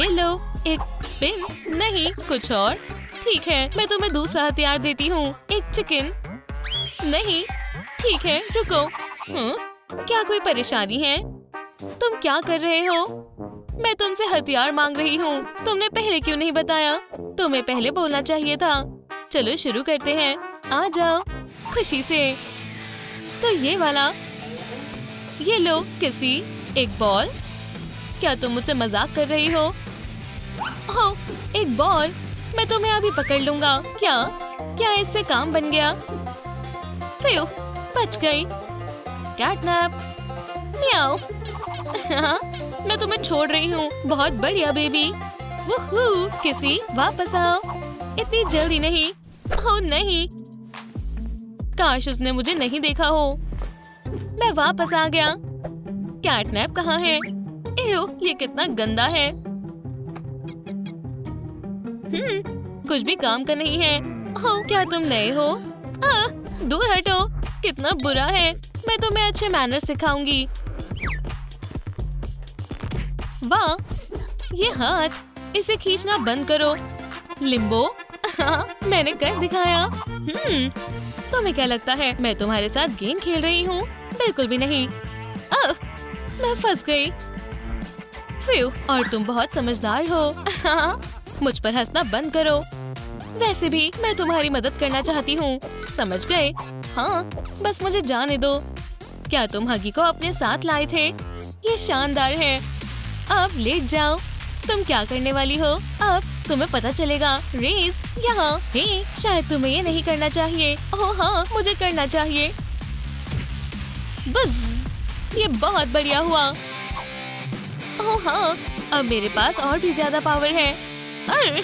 ये लो, एक पिन, नहीं कुछ और। ठीक है, मैं तुम्हें दूसरा हथियार देती हूँ, एक चिकन। नहीं, ठीक है, रुको। क्या कोई परेशानी है? तुम क्या कर रहे हो? मैं तुमसे हथियार मांग रही हूँ, तुमने पहले क्यों नहीं बताया? तुम्हें पहले बोलना चाहिए था। चलो शुरू करते हैं, आ जाओ खुशी से। तो ये वाला, ये लो किसी, एक बॉल। क्या तुम मुझसे मजाक कर रही हो? ओह, एक बॉल, मैं तुम्हें अभी पकड़ लूंगा। क्या इससे काम बन गया? फिर बच गई। कैटनैप। म्याऊ। मैं तुम्हें छोड़ रही हूँ, बहुत बढ़िया बेबी। वुहू, किसी वापस आओ, इतनी जल्दी नहीं। ओह नहीं, काश उसने मुझे नहीं देखा हो। मैं वापस आ गया। कैटनैप कहाँ है? एहो, ये कितना गंदा है। कुछ भी काम का नहीं है। ओह, क्या तुम नए हो? दूर हटो, कितना बुरा है। मैं तुम्हें अच्छे मैनर्स सिखाऊंगी। वाह, ये हाथ, इसे खींचना बंद करो। लिम्बो। मैंने कर दिखाया। तुम्हें क्या लगता है मैं तुम्हारे साथ गेम खेल रही हूँ? बिल्कुल भी नहीं। मैं फंस गई। फ्यू, और तुम बहुत समझदार हो। मुझ पर हंसना बंद करो। वैसे भी मैं तुम्हारी मदद करना चाहती हूँ, समझ गए? हाँ, बस मुझे जाने दो। क्या तुम हगी को अपने साथ लाए थे? ये शानदार है। अब लेट जाओ। तुम क्या करने वाली हो? अब तुम्हें पता चलेगा। रेस यहाँ। हे, शायद तुम्हें ये नहीं करना चाहिए। ओह हाँ, मुझे करना चाहिए। बस, ये बहुत बढ़िया हुआ। ओह हाँ, अब मेरे पास और भी ज्यादा पावर है। अरे,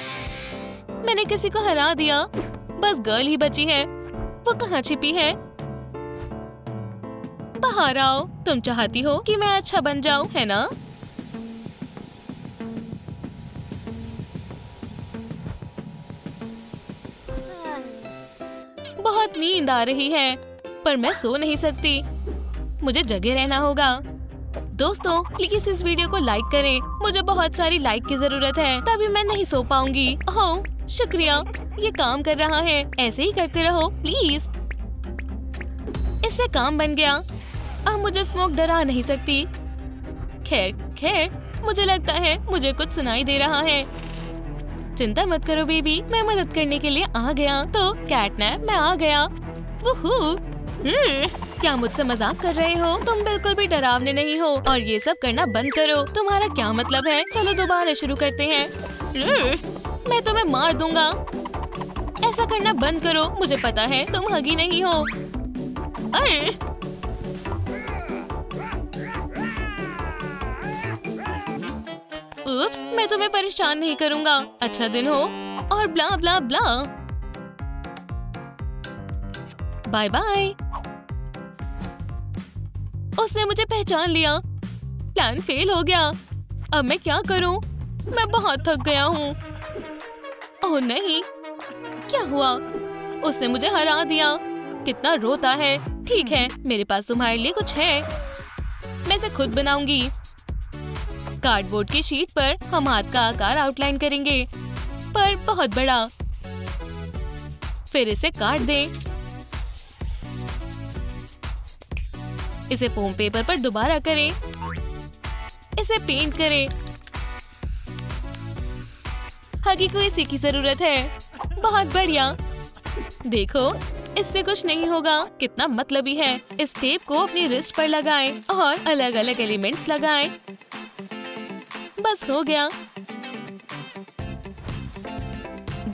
मैंने किसी को हरा दिया। बस गर्ल ही बची है। वो कहाँ छिपी है? बाहर आओ। तुम चाहती हो कि मैं अच्छा बन जाऊं, है ना? बहुत नींद आ रही है, पर मैं सो नहीं सकती। मुझे जगे रहना होगा। दोस्तों, प्लीज इस वीडियो को लाइक करें। मुझे बहुत सारी लाइक की जरूरत है, तभी मैं नहीं सो पाऊंगी। ओह शुक्रिया, ये काम कर रहा है। ऐसे ही करते रहो प्लीज। इससे काम बन गया। अब मुझे स्मोक डरा नहीं सकती। खैर, मुझे लगता है मुझे कुछ सुनाई दे रहा है। चिंता मत करो बेबी, मैं मदद करने के लिए आ गया। तो कैटनैप, मैं आ गया। वुहू। क्या मुझसे मजाक कर रहे हो? तुम बिल्कुल भी डरावने नहीं हो, और ये सब करना बंद करो। तुम्हारा क्या मतलब है? चलो दोबारा शुरू करते हैं। मैं तुम्हें मार दूंगा। ऐसा करना बंद करो। मुझे पता है तुम हगी नहीं हो। उप्स, मैं तुम्हें परेशान नहीं करूंगा। अच्छा दिन हो, और blah blah blah. Bye bye. उसने मुझे पहचान लिया। प्लान फेल हो गया। अब मैं क्या करूं? मैं बहुत थक गया हूँ। ओह नहीं, क्या हुआ? उसने मुझे हरा दिया। कितना रोता है। ठीक है, मेरे पास तुम्हारे लिए कुछ है। मैं इसे खुद बनाऊंगी। कार्डबोर्ड की शीट पर हम हाथ का आकार आउटलाइन करेंगे, पर बहुत बड़ा। फिर इसे काट दें। इसे फोम पेपर पर दोबारा करें। इसे पेंट करें। हगी को इसी की जरूरत है। बहुत बढ़िया। देखो, इससे कुछ नहीं होगा। कितना मतलबी है। इस टेप को अपनी रिस्ट पर लगाएं और अलग अलग एलिमेंट्स लगाएं। बस हो गया।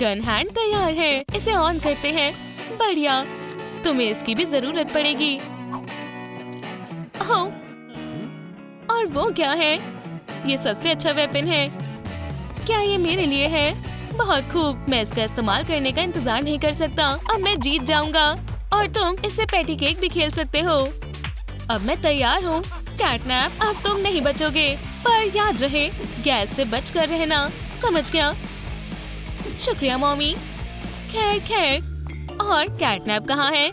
गन हैंड तैयार है। इसे ऑन करते हैं। बढ़िया। तुम्हें इसकी भी जरूरत पड़ेगी। ओह, और वो क्या है? ये सबसे अच्छा वेपन है। क्या ये मेरे लिए है? बहुत खूब। मैं इसका इस्तेमाल करने का इंतजार नहीं कर सकता। अब मैं जीत जाऊंगा। और तुम इससे पैटी केक भी खेल सकते हो। अब मैं तैयार हूँ। कैटनैप, अब तुम नहीं बचोगे। पर याद रहे, गैस से बच कर रहना। समझ गया? शुक्रिया मॉमी। खैर खैर, और कैटनैप कहाँ है?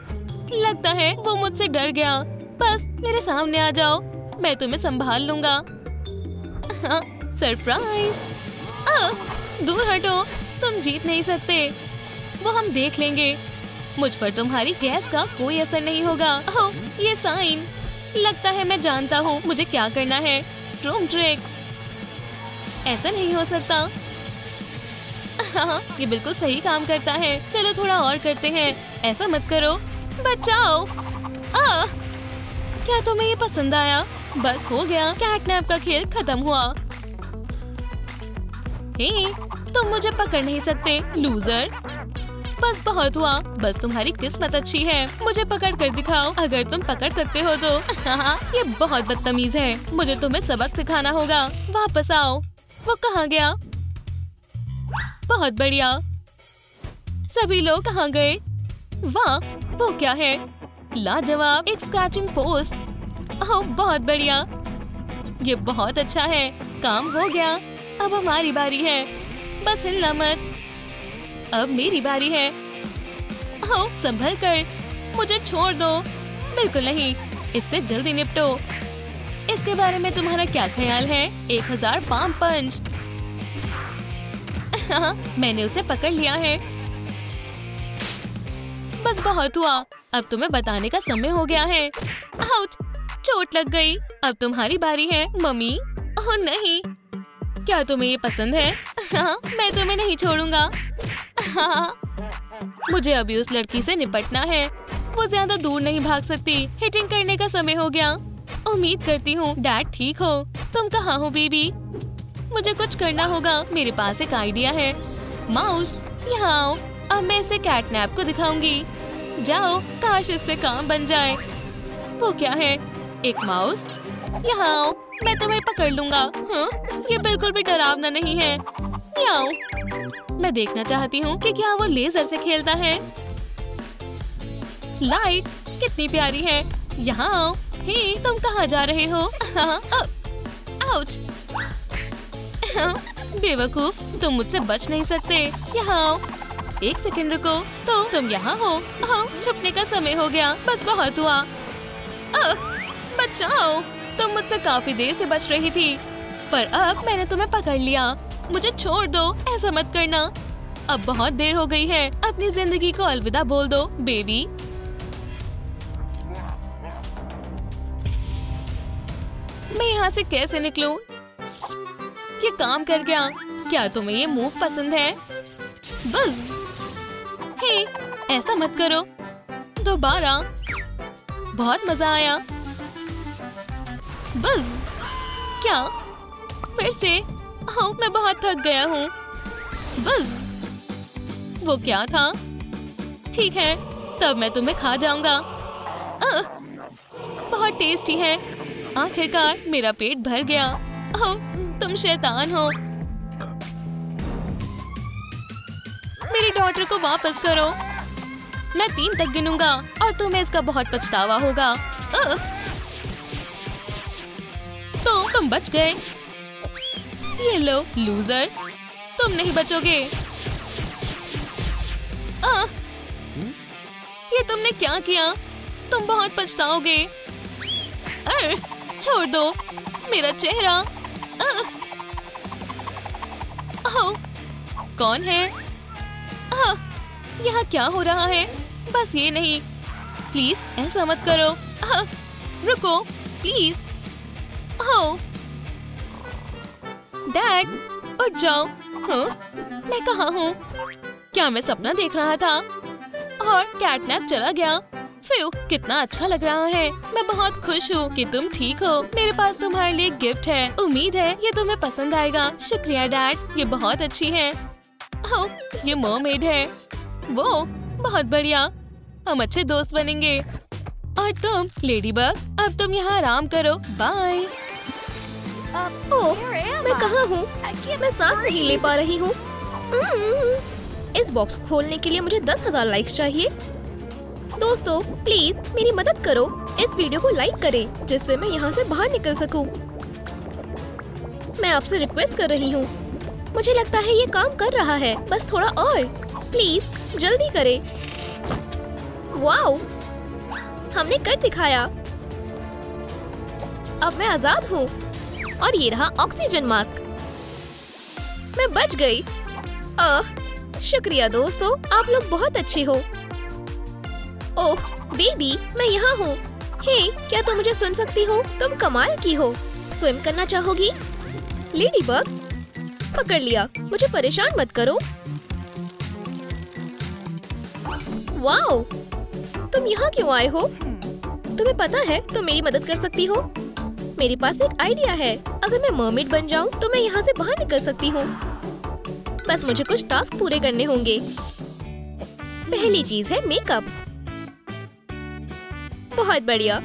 लगता है वो मुझसे डर गया। बस मेरे सामने आ जाओ, मैं तुम्हें संभाल लूंगा। सरप्राइज! दूर हटो, तुम जीत नहीं सकते। वो हम देख लेंगे। मुझ पर तुम्हारी गैस का कोई असर नहीं होगा। ओह, ये साइन। लगता है मैं जानता हूँ मुझे क्या करना है। ट्रूम ट्रिक। ऐसा नहीं हो सकता। हाँ, ये बिल्कुल सही काम करता है। चलो थोड़ा और करते हैं। ऐसा मत करो। बचाओ। क्या तुम्हें ये पसंद आया? बस हो गया। कैटनैप का खेल खत्म हुआ। हे, तुम मुझे पकड़ नहीं सकते, लूजर। बस बहुत हुआ। बस तुम्हारी किस्मत अच्छी है। मुझे पकड़ कर दिखाओ, अगर तुम पकड़ सकते हो तो। हाँ, ये बहुत बदतमीज है। मुझे तुम्हें सबक सिखाना होगा। वापस आओ। वो कहाँ गया? बहुत बढ़िया। सभी लोग कहाँ गए? वाह, वो क्या है? लाजवाब। एक स्क्रैचिंग पोस्ट। ओह, बहुत बढ़िया। ये बहुत अच्छा है। काम हो गया। अब हमारी बारी है। बस हिलना मत। अब मेरी बारी है। ओह, संभल कर। मुझे छोड़ दो। बिल्कुल नहीं। इससे जल्दी निपटो। इसके बारे में तुम्हारा क्या ख्याल है? 1000 पाम पंच। हाँ, मैंने उसे पकड़ लिया है। बस बहुत हुआ। अब तुम्हें बताने का समय हो गया है। आउच, चोट लग गई। अब तुम्हारी बारी है, मम्मी। ओह नहीं, क्या तुम्हें ये पसंद है? हाँ, मैं तुम्हें नहीं छोड़ूंगा। हाँ, मुझे अभी उस लड़की से निपटना है। वो ज्यादा दूर नहीं भाग सकती। हिटिंग करने का समय हो गया। उम्मीद करती हूँ डैड ठीक हो। तुम कहाँ हो बेबी? मुझे कुछ करना होगा। मेरे पास एक आइडिया है। माउस, यहाँ आओ। अब मैं इसे कैटनैप को दिखाऊंगी। जाओ, काश इससे काम बन जाए। वो क्या है? एक माउस। यहाँ आओ, मैं तुम्हें पकड़ लूंगा। हाँ, ये बिल्कुल भी डरावना नहीं है। आओ, मैं देखना चाहती हूँ कि क्या वो लेजर से खेलता है। लाइट कितनी प्यारी है। यहाँ आओ। हे, तुम कहाँ जा रहे हो? हाँ, आउच। हाँ, बेवकूफ, तुम मुझसे बच नहीं सकते। यहाँ आओ। 1 सेकंड रुको। तो तुम यहाँ हो। छुपने का समय हो गया। बस बहुत हुआ। बचाओ, तुम मुझसे काफी देर से बच रही थी, पर अब मैंने तुम्हें पकड़ लिया। मुझे छोड़ दो। ऐसा मत करना। अब बहुत देर हो गई है। अपनी जिंदगी को अलविदा बोल दो, बेबी। मैं यहाँ से कैसे निकलूं? ये काम कर गया। क्या तुम्हें ये मूव पसंद है? बस। हे, ऐसा मत करो। दोबारा। बहुत मजा आया। बस। क्या? फिर से? हाँ, मैं बहुत थक गया हूँ। बस। वो क्या था? ठीक है, तब मैं तुम्हें खा जाऊंगा। बहुत टेस्टी है। आखिरकार मेरा पेट भर गया। ओह, तुम शैतान हो। मेरी डॉटर को वापस करो। मैं 3 तक गिनूंगा और तुम्हें इसका बहुत पछतावा होगा। तो तुम बच गए। ये लो लूजर, तुम नहीं बचोगे। ये तुमने क्या किया? तुम बहुत पछताओगे। छोड़ दो मेरा चेहरा। कौन है? यहाँ क्या हो रहा है? बस ये नहीं, प्लीज ऐसा मत करो। रुको प्लीज। डैड उठ जाओ। मैं कहाँ हूँ? क्या मैं सपना देख रहा था और कैटनैप चला गया? फ्यू, कितना अच्छा लग रहा है। मैं बहुत खुश हूँ कि तुम ठीक हो। मेरे पास तुम्हारे लिए गिफ्ट है, उम्मीद है ये तुम्हें पसंद आएगा। शुक्रिया डैड, ये बहुत अच्छी है। ये मरमेड है। वो बहुत बढ़िया, हम अच्छे दोस्त बनेंगे। और तुम लेडी बग, अब तुम यहाँ आराम करो। बाय। मैं कहाँ हूँ? मैं सांस नहीं ले पा रही हूँ। इस बॉक्स खोलने के लिए मुझे 10,000 लाइक्स चाहिए। दोस्तों प्लीज मेरी मदद करो, इस वीडियो को लाइक करें जिससे मैं यहाँ से बाहर निकल सकूँ। मैं आपसे रिक्वेस्ट कर रही हूँ। मुझे लगता है ये काम कर रहा है, बस थोड़ा और। प्लीज जल्दी करें। वाओ, हमने कट दिखाया। अब मैं आजाद हूँ। और ये रहा ऑक्सीजन मास्क। मैं बच गई। शुक्रिया दोस्तों, आप लोग बहुत अच्छे हो। ओह बेबी, मैं यहाँ हूँ। हे, क्या तुम मुझे सुन सकती हो? तुम कमाल की हो। स्विम करना चाहोगी? लेडी बग पकड़ लिया। मुझे परेशान मत करो। वाओ, तुम यहाँ क्यों आए हो? तुम्हें पता है तुम मेरी मदद कर सकती हो। मेरे पास एक आइडिया है। अगर मैं मर्मेड बन जाऊँ तो मैं यहाँ से बाहर निकल सकती हूँ। बस मुझे कुछ टास्क पूरे करने होंगे। पहली चीज है मेकअप। बहुत बढ़िया।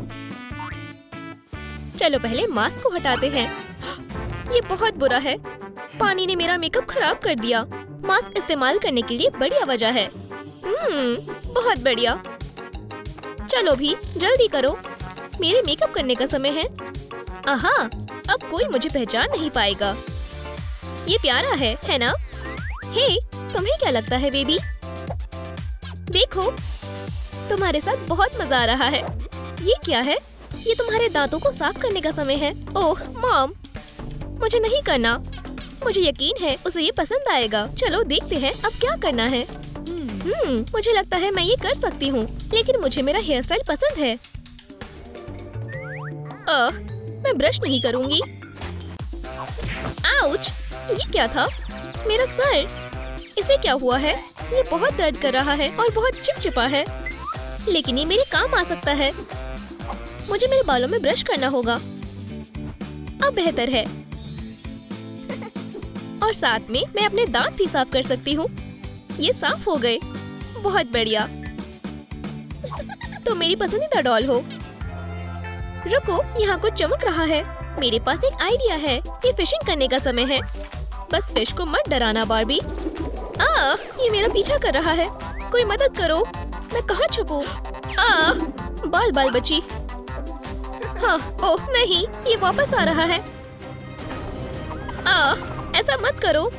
चलो पहले मास्क को हटाते हैं। ये बहुत बुरा है, पानी ने मेरा मेकअप खराब कर दिया। मास्क इस्तेमाल करने के लिए बढ़िया वजह है। बहुत बढ़िया। चलो भी जल्दी करो, मेरे मेकअप करने का समय है। आहा, अब कोई मुझे पहचान नहीं पाएगा। ये प्यारा है ना? हे, तुम्हें क्या लगता है बेबी? देखो, तुम्हारे साथ बहुत मजा आ रहा है। ये क्या है? ये तुम्हारे दांतों को साफ करने का समय है। ओह मॉम, मुझे नहीं करना। मुझे यकीन है उसे ये पसंद आएगा। चलो देखते हैं अब क्या करना है। मुझे लगता है मैं ये कर सकती हूँ, लेकिन मुझे मेरा हेयर स्टाइल पसंद है। मैं ब्रश नहीं करूँगी। आउच, ये क्या था? मेरा सर, इसे क्या हुआ है? ये बहुत दर्द कर रहा है और बहुत चिपचिपा है, लेकिन ये मेरे काम आ सकता है। मुझे मेरे बालों में ब्रश करना होगा। अब बेहतर है। और साथ में मैं अपने दांत भी साफ कर सकती हूँ। ये साफ हो गए। बहुत बढ़िया। तो मेरी पसंदीदा डॉल हो। रुको, यहाँ कुछ चमक रहा है। मेरे पास एक आइडिया है। ये फिशिंग करने का समय है। बस फिश को मत डराना बार्बी। ये मेरा पीछा कर रहा है। कोई मदद करो, मैं कहाँ छुपूं? बाल बाल बची। हाँ, ओह नहीं, ये वापस आ रहा है। ऐसा मत करो,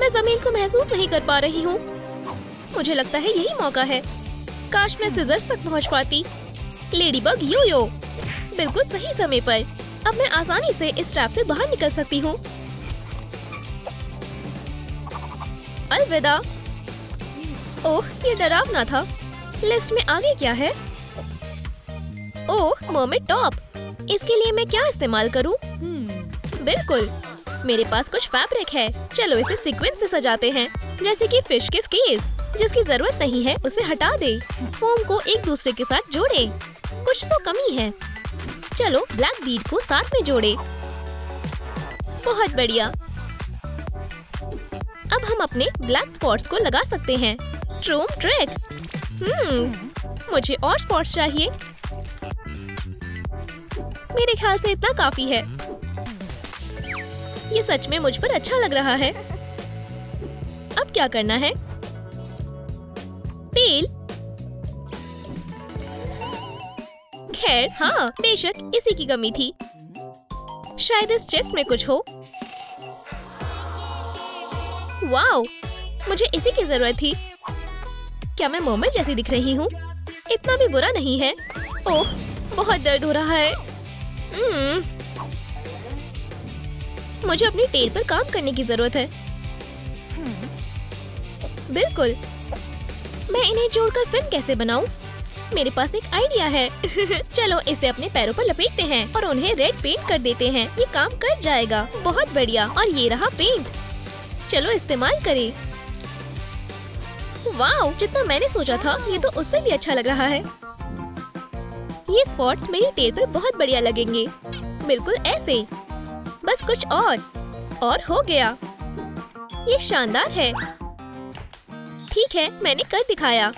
मैं जमीन को महसूस नहीं कर पा रही हूँ। मुझे लगता है यही मौका है। काश मैं सिजर्स तक पहुँच पाती। लेडी बग यो यो, बिल्कुल सही समय पर। अब मैं आसानी से इस ट्रैप से बाहर निकल सकती हूँ। अलविदा। ओह, ये डरावना था। लिस्ट में आगे क्या है? ओह, मर्मेड टॉप। इसके लिए मैं क्या इस्तेमाल करूँ? बिल्कुल, मेरे पास कुछ फैब्रिक है। चलो इसे सीक्वेंस से सजाते हैं, जैसे कि फिश के स्केल्स। जिसकी जरूरत नहीं है उसे हटा दे। फोम को एक दूसरे के साथ जोड़े। कुछ तो कमी है। चलो ब्लैक बीड को साथ में जोड़े। बहुत बढ़िया। अब हम अपने ब्लैक स्पॉट्स को लगा सकते हैं। ट्रूम ट्रिक। मुझे और स्पॉट्स चाहिए। मेरे ख्याल से इतना काफी है। ये सच में मुझ पर अच्छा लग रहा है। अब क्या करना है? तेल। खैर हाँ, बेशक इसी की कमी थी। शायद इस चेस्ट में कुछ हो। वाओ, मुझे इसी की जरूरत थी। क्या मैं मोमेंट जैसी दिख रही हूँ? इतना भी बुरा नहीं है। ओह, बहुत दर्द हो रहा है। मुझे अपनी टेल पर काम करने की जरूरत है। बिल्कुल। मैं इन्हें जोड़कर फिल्म कैसे बनाऊं? मेरे पास एक आइडिया है। चलो इसे अपने पैरों पर लपेटते हैं और उन्हें रेड पेंट कर देते हैं। ये काम कर जाएगा। बहुत बढ़िया। और ये रहा पेंट। चलो इस्तेमाल करें। वाओ, जितना मैंने सोचा था ये तो उससे भी अच्छा लग रहा है। ये स्पॉट्स मेरी टेल पर बहुत बढ़िया लगेंगे। बिल्कुल ऐसे। बस कुछ और हो गया। ये शानदार है। ठीक है, मैंने कर दिखाया।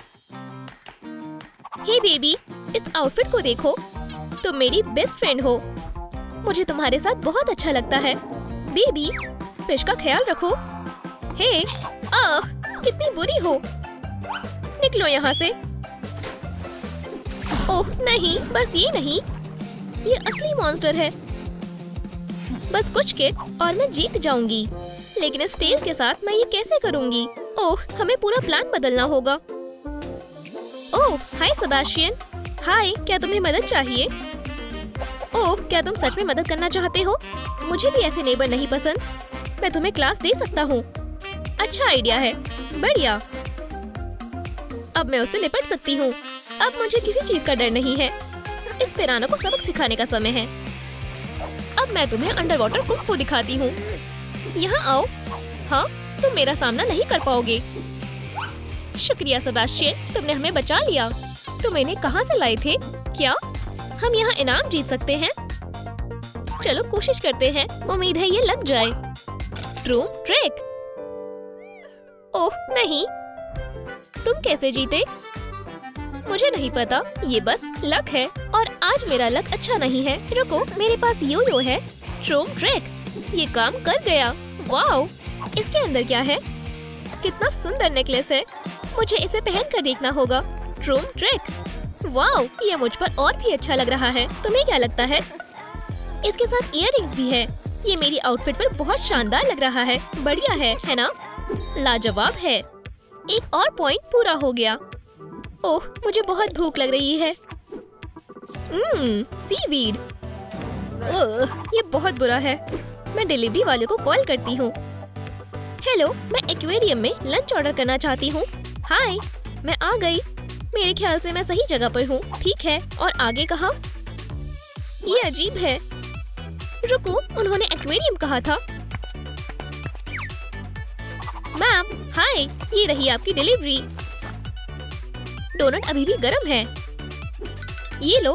हे बेबी, इस आउटफिट को देखो। तुम मेरी बेस्ट फ्रेंड हो। मुझे तुम्हारे साथ बहुत अच्छा लगता है। बेबी, फिश का ख्याल रखो। हे, आह, कितनी बुरी हो। निकलो यहाँ से। ओह नहीं, बस ये नहीं। ये असली मॉन्स्टर है। बस कुछ किक्स और मैं जीत जाऊंगी। लेकिन इस टेल के साथ मैं ये कैसे करूंगी? ओह, हमें पूरा प्लान बदलना होगा। ओह, हाय सेबास्टियन। हाय, क्या तुम्हें मदद चाहिए? ओह, क्या तुम सच में मदद करना चाहते हो? मुझे भी ऐसे नेबर नहीं पसंद। मैं तुम्हें क्लास दे सकता हूँ। अच्छा आइडिया है। बढ़िया। अब मैं उससे निपट सकती हूँ। अब मुझे किसी चीज का डर नहीं है। इस पिरानो को सबक सिखाने का समय है। अब मैं तुम्हें अंडर वाटर कुंग फू दिखाती हूँ। यहाँ आओ। हाँ, तुम मेरा सामना नहीं कर पाओगे। शुक्रिया सेबास्टियन, तुमने हमें बचा लिया। तुम इन्हें कहाँ से लाए थे? क्या हम यहाँ इनाम जीत सकते हैं? चलो कोशिश करते हैं। उम्मीद है ये लग जाए। ट्रूम ट्रैक। ओह नहीं, तुम कैसे जीते? मुझे नहीं पता। ये बस लक है और आज मेरा लक अच्छा नहीं है। रुको, मेरे पास यो-यो है। ट्रूम ट्रैक। ये काम कर गया। वाओ, इसके अंदर क्या है? कितना सुंदर नेकलेस है। मुझे इसे पहनकर देखना होगा। ट्रूम ट्रैक। वाओ, ये मुझ पर और भी अच्छा लग रहा है। तुम्हें क्या लगता है? इसके साथ इयररिंग्स भी है। ये मेरी आउटफिट पर बहुत शानदार लग रहा है। बढ़िया है ना? लाजवाब है। एक और पॉइंट पूरा हो गया। ओह, मुझे बहुत भूख लग रही है। सीवीड। ये बहुत बुरा है। मैं डिलीवरी वाले को कॉल करती हूँ। हेलो, मैं एक्वेरियम में लंच ऑर्डर करना चाहती हूँ। हाय, मैं आ गई। मेरे ख्याल से मैं सही जगह पर हूँ। ठीक है, और आगे कहा? ये अजीब है। रुको, उन्होंने एक्वेरियम कहा था। मैम, हाय, ये रही आपकी डिलीवरी। डोनट अभी भी गर्म है। ये लो।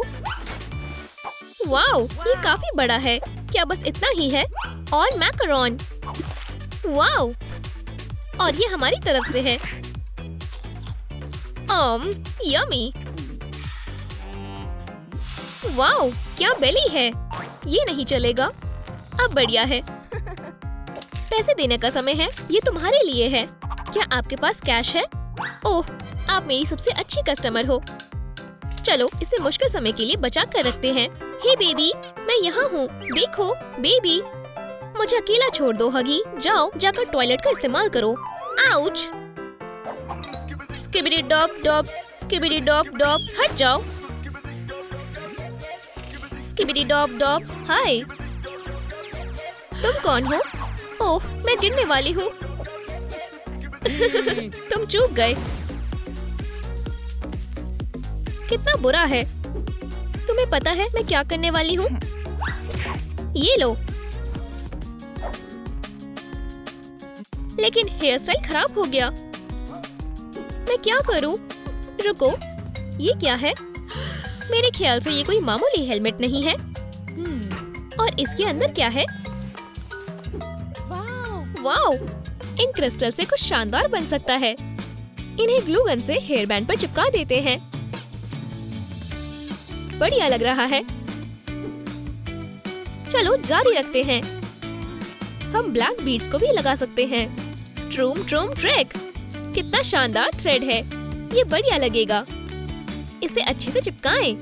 वाओ, ये काफी बड़ा है। क्या बस इतना ही है? और मैकरोन। वाओ, और ये हमारी तरफ से है। यमी। वाओ, क्या बेली है। ये नहीं चलेगा। अब बढ़िया है। पैसे देने का समय है। ये तुम्हारे लिए है। क्या आपके पास कैश है? ओह, आप मेरी सबसे अच्छी कस्टमर हो। चलो इसे मुश्किल समय के लिए बचा कर रखते हैं। हे बेबी, मैं यहाँ हूँ। देखो बेबी, मुझे अकेला छोड़ दो। हगी, जाओ जाकर टॉयलेट का इस्तेमाल करो। Ouch. Skibidi dop dop, skibidi dop dop. हट जाओ। Skibidi dop डॉप। हाय, तुम कौन हो? ओह, मैं गिरने वाली हूँ। तुम चूक गए। कितना बुरा है। तुम्हें पता है मैं क्या करने वाली हूँ? ये लो। लेकिन हेयर स्टाइल खराब हो गया। मैं क्या करूं? रुको, ये क्या है? मेरे ख्याल से ये कोई मामूली हेलमेट नहीं है। और इसके अंदर क्या है? वाओ, इन क्रिस्टल से कुछ शानदार बन सकता है। इन्हें ग्लू गन से हेयर बैंड पर चिपका देते हैं। बढ़िया लग रहा है। चलो जारी रखते हैं। हम ब्लैक बीड्स को भी लगा सकते हैं। ट्रूम ट्रूम ट्रैक। कितना शानदार थ्रेड है। ये बढ़िया लगेगा। इसे अच्छे से चिपकाएं।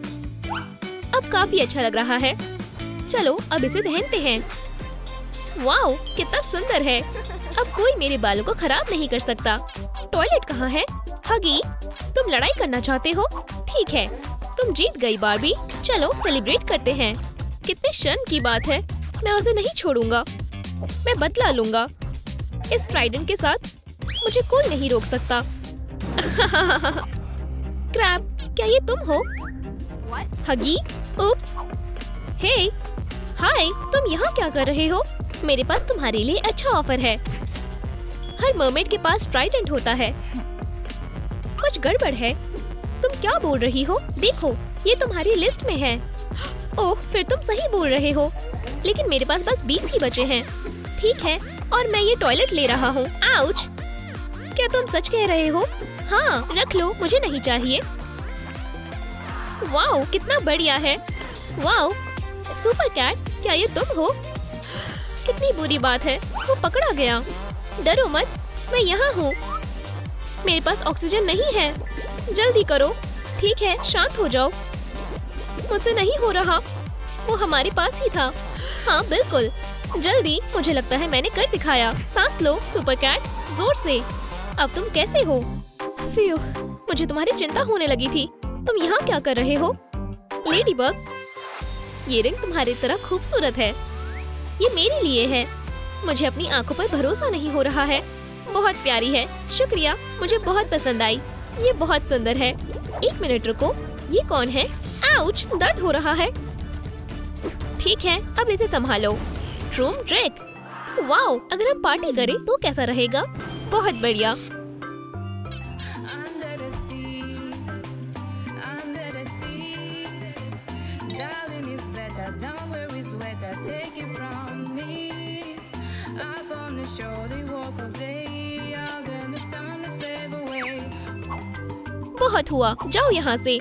अब काफी अच्छा लग रहा है। चलो अब इसे पहनते हैं। वाओ, कितना सुंदर है। अब अब कोई मेरे बालों को खराब नहीं कर सकता। टॉयलेट कहाँ है? हगी, तुम लड़ाई करना चाहते हो? ठीक है, तुम जीत गई बार्बी, चलो सेलिब्रेट करते हैं। कितने शर्म की बात है, मैं उसे नहीं छोड़ूंगा, मैं बदला लूंगा। इस ट्राइडेंट के साथ मुझे कोई नहीं रोक सकता। क्रैप, क्या ये तुम हो? हगी, उप्स। हे, हाय, तुम यहाँ क्या कर रहे हो? मेरे पास तुम्हारे लिए अच्छा ऑफर है। हर मर्मेड के पास ट्राइडेंट होता है। कुछ गड़बड़ है, तुम क्या बोल रही हो? देखो, ये तुम्हारी लिस्ट में है। ओह, फिर तुम सही बोल रहे हो, लेकिन मेरे पास बस 20 ही बचे हैं। ठीक है, और मैं ये टॉयलेट ले रहा हूँ। आउच, क्या तुम सच कह रहे हो? हाँ, रख लो, मुझे नहीं चाहिए। वाओ, कितना बढ़िया है। वाओ, सुपर कैट, क्या ये तुम हो? कितनी बुरी बात है, वो पकड़ा गया। डरो मत, मैं यहाँ हूँ। मेरे पास ऑक्सीजन नहीं है, जल्दी करो। ठीक है, शांत हो जाओ, मुझसे नहीं हो रहा। वो हमारे पास ही था। हाँ बिल्कुल, जल्दी, मुझे लगता है मैंने कर दिखाया। सांस लो सुपर कैट, जोर से। अब तुम कैसे हो? फ्यू, मुझे तुम्हारी चिंता होने लगी थी। तुम यहाँ क्या कर रहे हो? लेडी बग, ये रिंग तुम्हारी तरह खूबसूरत है। ये मेरे लिए है। मुझे अपनी आंखों पर भरोसा नहीं हो रहा है। बहुत प्यारी है, शुक्रिया, मुझे बहुत पसंद आई। ये बहुत सुंदर है। एक मिनट रुको, ये कौन है? आउच, दर्द हो रहा है। ठीक है, अब इसे संभालो। ट्रूम ड्रैक, वाओ, अगर हम पार्टी करें तो कैसा रहेगा? बहुत बढ़िया। बहुत हुआ, जाओ यहाँ से।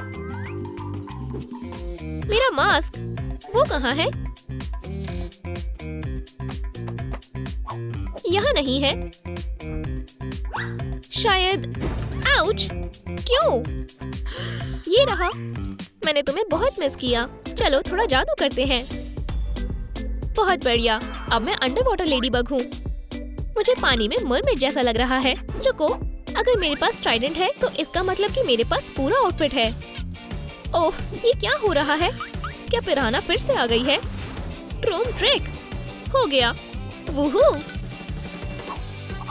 मेरा मास्क, वो कहाँ है? यहाँ नहीं है शायद। आउच, क्यों? ये रहा। मैंने तुम्हें बहुत मिस किया। चलो थोड़ा जादू करते हैं। बहुत बढ़िया, अब मैं अंडर वाटर लेडी बग हूँ। मुझे पानी में मरमेड जैसा लग रहा है। रुको, अगर मेरे पास ट्राइडेंट है तो इसका मतलब कि मेरे पास पूरा आउटफिट है। ओह, ये क्या हो रहा है? क्या पिराना फिर से आ गई है? ट्रूम ट्रिक हो गया। वुहू।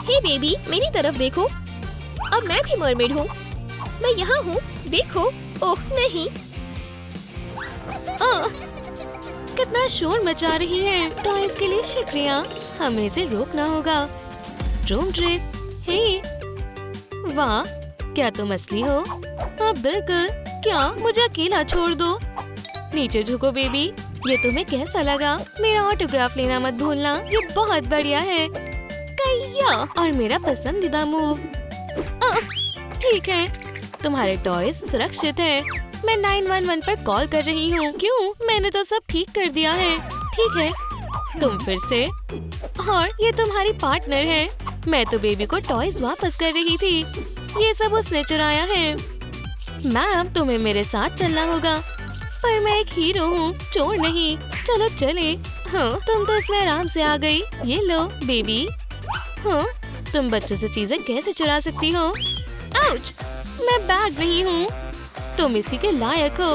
हे बेबी, मेरी तरफ देखो, अब मैं भी मरमेड हूँ। मैं यहाँ हूँ, देखो। ओह नहीं, ओह, कितना शोर मचा रही है। तो इसके लिए शुक्रिया, हमें इसे रोकना होगा। ट्रूम ट्रिक, हे, वाह, क्या तुम असली हो? हाँ बिल्कुल, क्या मुझे अकेला छोड़ दो। नीचे झुको बेबी, ये तुम्हें कैसा लगा? मेरा ऑटोग्राफ लेना मत भूलना, ये बहुत बढ़िया है। कैया, और मेरा पसंदीदा मूव। ठीक है, तुम्हारे टॉयज सुरक्षित हैं। मैं 911 पर कॉल कर रही हूँ। क्यों? मैंने तो सब ठीक कर दिया है। ठीक है, तुम फिर से, और ये तुम्हारी पार्टनर है। मैं तो बेबी को टॉयज वापस कर रही थी, ये सब उसने चुराया है। मैम, तुम्हें मेरे साथ चलना होगा। पर मैं एक हीरो हूँ, चोर नहीं। चलो चले। हाँ, तुम तो इसमें आराम से आ गई। ये लो बेबी। हाँ, तुम बच्चों से चीजें कैसे चुरा सकती हो? आउच, मैं बैग नहीं हूँ। तुम इसी के लायक हो।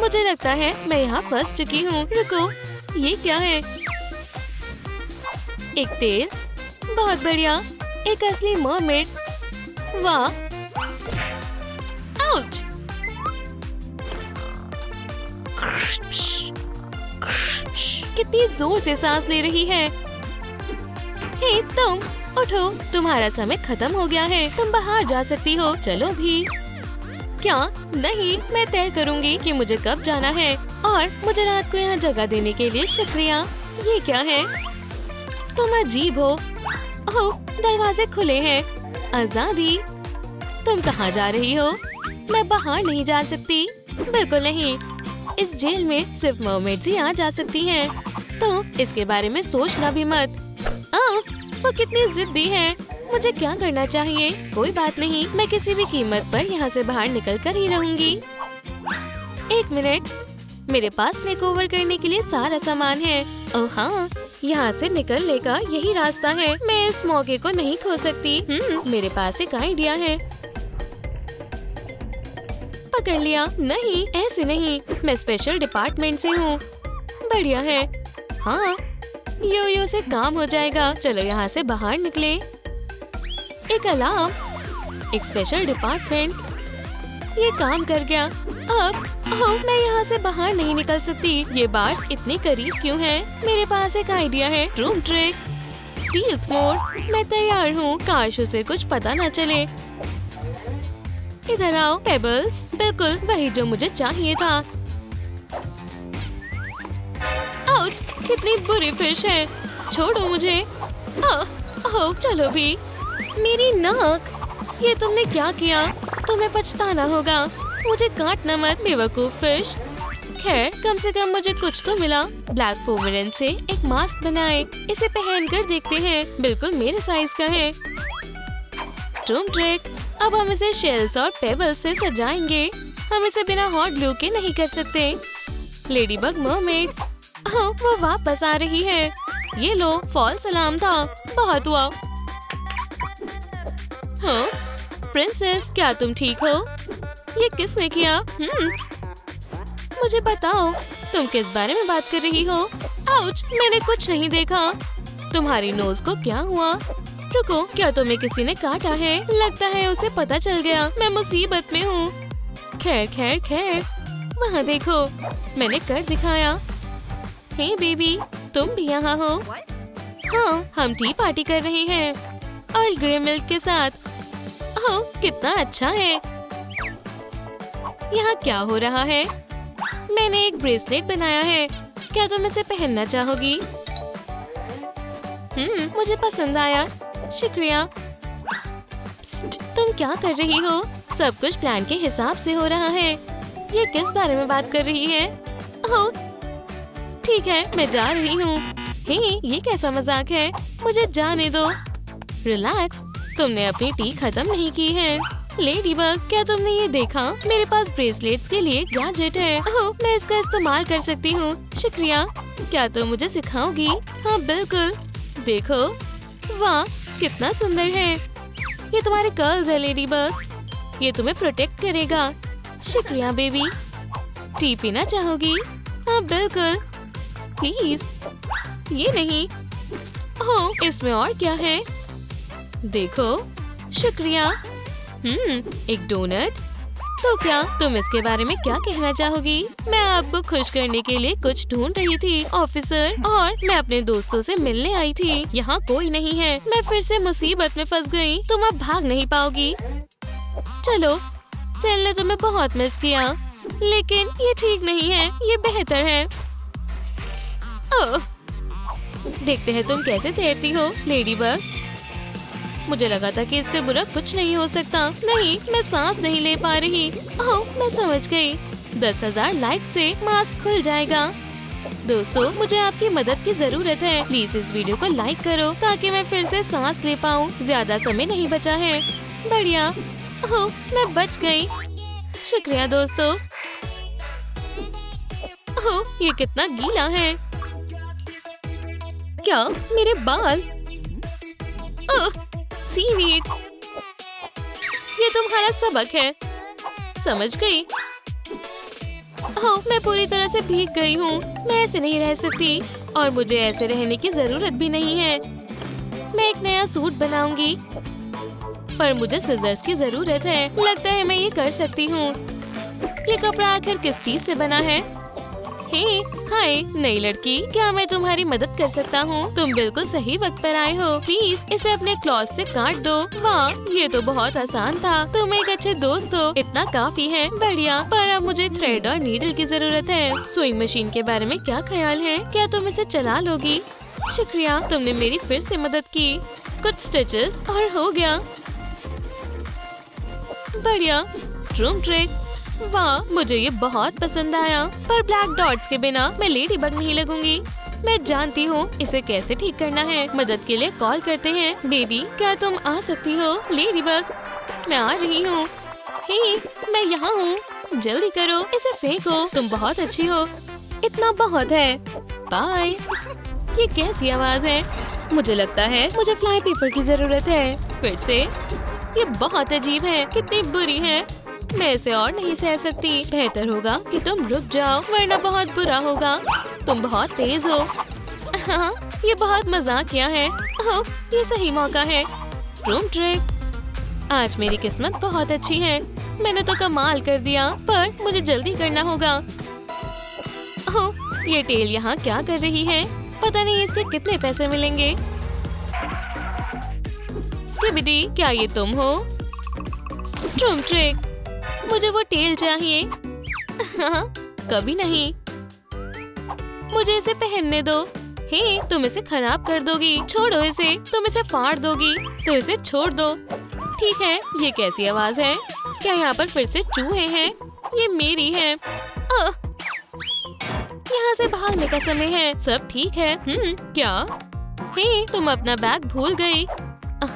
मुझे लगता है मैं यहाँ फंस चुकी हूँ। रुको, ये क्या है? एक तेल, बहुत बढ़िया, एक असली मर्मेड। वाह, आउच, कितनी जोर से सांस ले रही है। हे तुम, उठो, तुम्हारा समय खत्म हो गया है। तुम बाहर जा सकती हो। चलो भी। क्या? नहीं, मैं तय करूंगी कि मुझे कब जाना है, और मुझे रात को यहाँ जगह देने के लिए शुक्रिया। ये क्या है? तुम अजीब हो। ओह, दरवाजे खुले हैं, आजादी। तुम कहाँ जा रही हो? मैं बाहर नहीं जा सकती, बिल्कुल नहीं। इस जेल में सिर्फ मर्मेड्स ही आ जा सकती हैं, तो इसके बारे में सोचना भी मत। वो कितनी जिद्दी है। मुझे क्या करना चाहिए? कोई बात नहीं, मैं किसी भी कीमत पर यहाँ से बाहर निकल कर ही रहूँगी। एक मिनट, मेरे पास मेकओवर करने के लिए सारा सामान है। ओह हाँ, यहाँ से निकलने का यही रास्ता है। मैं इस मौके को नहीं खो सकती। मेरे पास एक आइडिया है। पकड़ लिया। नहीं, ऐसे नहीं, मैं स्पेशल डिपार्टमेंट से हूँ। बढ़िया है। हाँ, यो से काम हो जाएगा। चलो यहाँ से बाहर निकले। एक अलार्म, एक स्पेशल डिपार्टमेंट। ये काम कर गया। अब मैं यहाँ से बाहर नहीं निकल सकती। ये बार्स इतने करीब क्यों हैं? मेरे पास एक आइडिया है। ट्रूम ट्रिक, स्टील मोड। मैं तैयार हूँ। काश उसे कुछ पता न चले। इधर आओ पेबल्स। बिल्कुल वही जो मुझे चाहिए था। आउच, कितनी बुरी फिश है। छोड़ो मुझे। चलो भी। मेरी नाक, ये तुमने क्या किया? तुम्हें पछताना होगा। मुझे काटना मत, बेवकूफ फिश। खैर, कम से कम मुझे कुछ तो मिला। ब्लैक पोमेरेन से एक मास्क बनाए। इसे पहनकर देखते हैं। बिल्कुल मेरे साइज का है। ट्रूम ट्रिक, अब हम इसे शेल्स और पेबल्स से सजाएंगे। हम इसे बिना हॉट ग्लू के नहीं कर सकते। लेडीबग मरमेड, वो वापस आ रही है। ये लो, फॉल्स अलार्म था। बहुत हुआ। हाँ, प्रिंसेस क्या तुम ठीक हो? ये किसने किया? मुझे बताओ, तुम किस बारे में बात कर रही हो? आउच, मैंने कुछ नहीं देखा। तुम्हारी नोज को क्या हुआ? रुको, क्या तुम्हें किसी ने काटा है? लगता है उसे पता चल गया। मैं मुसीबत में हूँ। खैर खैर खैर, वहाँ देखो, मैंने कर दिखाया। हे बेबी, तुम भी यहाँ हो? हाँ, हम टी पार्टी कर रहे हैं और ग्रे मिल्क के साथ। ओह, कितना अच्छा है। यहाँ क्या हो रहा है? मैंने एक ब्रेसलेट बनाया है। क्या तुम इसे पहनना चाहोगी? मुझे पसंद आया। शुक्रिया। तुम क्या कर रही हो? सब कुछ प्लान के हिसाब से हो रहा है। ये किस बारे में बात कर रही है? ओह, ठीक है, मैं जा रही हूँ। हे, ये कैसा मजाक है? मुझे जाने दो। रिलैक्स, तुमने अपनी टी खत्म नहीं की है। लेडीबग, क्या तुमने ये देखा? मेरे पास ब्रेसलेट्स के लिए गैजेट है। ओह, मैं इसका इस्तेमाल कर सकती हूँ। शुक्रिया। क्या तुम मुझे सिखाओगी? हाँ बिल्कुल। देखो, वाह कितना सुंदर है। ये तुम्हारे कर्ल्स है लेडीबग। ये तुम्हें प्रोटेक्ट करेगा। शुक्रिया बेबी। टी पीना चाहोगी? हाँ बिल्कुल। प्लीज। ये नहीं। ओह, इसमें और क्या है? देखो। शुक्रिया। एक डोनट। तो क्या तुम इसके बारे में क्या कहना चाहोगी? मैं आपको खुश करने के लिए कुछ ढूंढ रही थी ऑफिसर, और मैं अपने दोस्तों से मिलने आई थी। यहाँ कोई नहीं है। मैं फिर से मुसीबत में फंस गई। तुम अब भाग नहीं पाओगी। चलो, सेल ने तुम्हें बहुत मिस किया, लेकिन ये ठीक नहीं है। ये बेहतर है। ओह, देखते हैं तुम कैसे तैरती हो लेडीबग। मुझे लगा था कि इससे बुरा कुछ नहीं हो सकता। नहीं, मैं सांस नहीं ले पा रही। ओह, मैं समझ गई। 10,000 लाइक से मास्क खुल जाएगा। दोस्तों, मुझे आपकी मदद की जरूरत है। प्लीज इस वीडियो को लाइक करो ताकि मैं फिर से सांस ले पाऊँ। ज्यादा समय नहीं बचा है। बढ़िया। ओह, मैं बच गई। शुक्रिया दोस्तों। ओह, ये कितना गीला है। क्या मेरे बाल? ओह, सीवीड। ये तुम्हारा सबक है। समझ गई। ओह, मैं पूरी तरह से भीग गई हूँ। मैं ऐसे नहीं रह सकती, और मुझे ऐसे रहने की जरूरत भी नहीं है। मैं एक नया सूट बनाऊंगी, पर मुझे सिजर्स की जरूरत है। लगता है मैं ये कर सकती हूँ। ये कपड़ा आखिर किस चीज से बना है? हे, हाय नई लड़की, क्या मैं तुम्हारी मदद कर सकता हूँ? तुम बिल्कुल सही वक्त पर आए हो। प्लीज इसे अपने क्लॉथ से काट दो। वाह, ये तो बहुत आसान था। तुम एक अच्छे दोस्त हो, इतना काफी है। बढ़िया, पर अब मुझे थ्रेड और नीडल की जरूरत है। सुइंग मशीन के बारे में क्या ख्याल है? क्या तुम इसे चला लोगी? शुक्रिया, तुमने मेरी फिर से मदद की। कुछ स्टिचेस और हो गया। बढ़िया। ट्रूम ट्रिक, वाह मुझे ये बहुत पसंद आया, पर ब्लैक डॉट्स के बिना मैं लेडीबग नहीं लगूंगी। मैं जानती हूँ इसे कैसे ठीक करना है। मदद के लिए कॉल करते हैं। बेबी, क्या तुम आ सकती हो? लेडीबग, मैं आ रही हूँ। हे, मैं यहाँ हूँ। जल्दी करो, इसे फेंको। तुम बहुत अच्छी हो। इतना बहुत है। बाय। ये कैसी आवाज़ है? मुझे लगता है मुझे फ्लाई पेपर की जरूरत है। फिर से? ये बहुत अजीब है, कितनी बुरी है। मैं इसे और नहीं सह सकती। बेहतर होगा कि तुम रुक जाओ वरना बहुत बुरा होगा। तुम बहुत तेज हो। हाँ, ये बहुत मजाकिया है। ओह, ये सही मौका है। ट्रूम ट्रिक। आज मेरी किस्मत बहुत अच्छी है। मैंने तो कमाल कर दिया, पर मुझे जल्दी करना होगा। ओह, ये टेल यहाँ क्या कर रही है? पता नहीं इसके कितने पैसे मिलेंगे। स्किबिडी, क्या ये तुम हो? ट्रूम ट्रिक। मुझे वो टेल चाहिए। हाँ, कभी नहीं। मुझे इसे पहनने दो। हे, तुम इसे खराब कर दोगी। छोड़ो इसे, तुम इसे फाड़ दोगी। तो इसे छोड़ दो। ठीक है, ये कैसी आवाज़ है? क्या यहाँ पर फिर से चूहे हैं? ये मेरी है। ओह, यहाँ से भागने का समय है। सब ठीक है। क्या? हे, तुम अपना बैग भूल गई।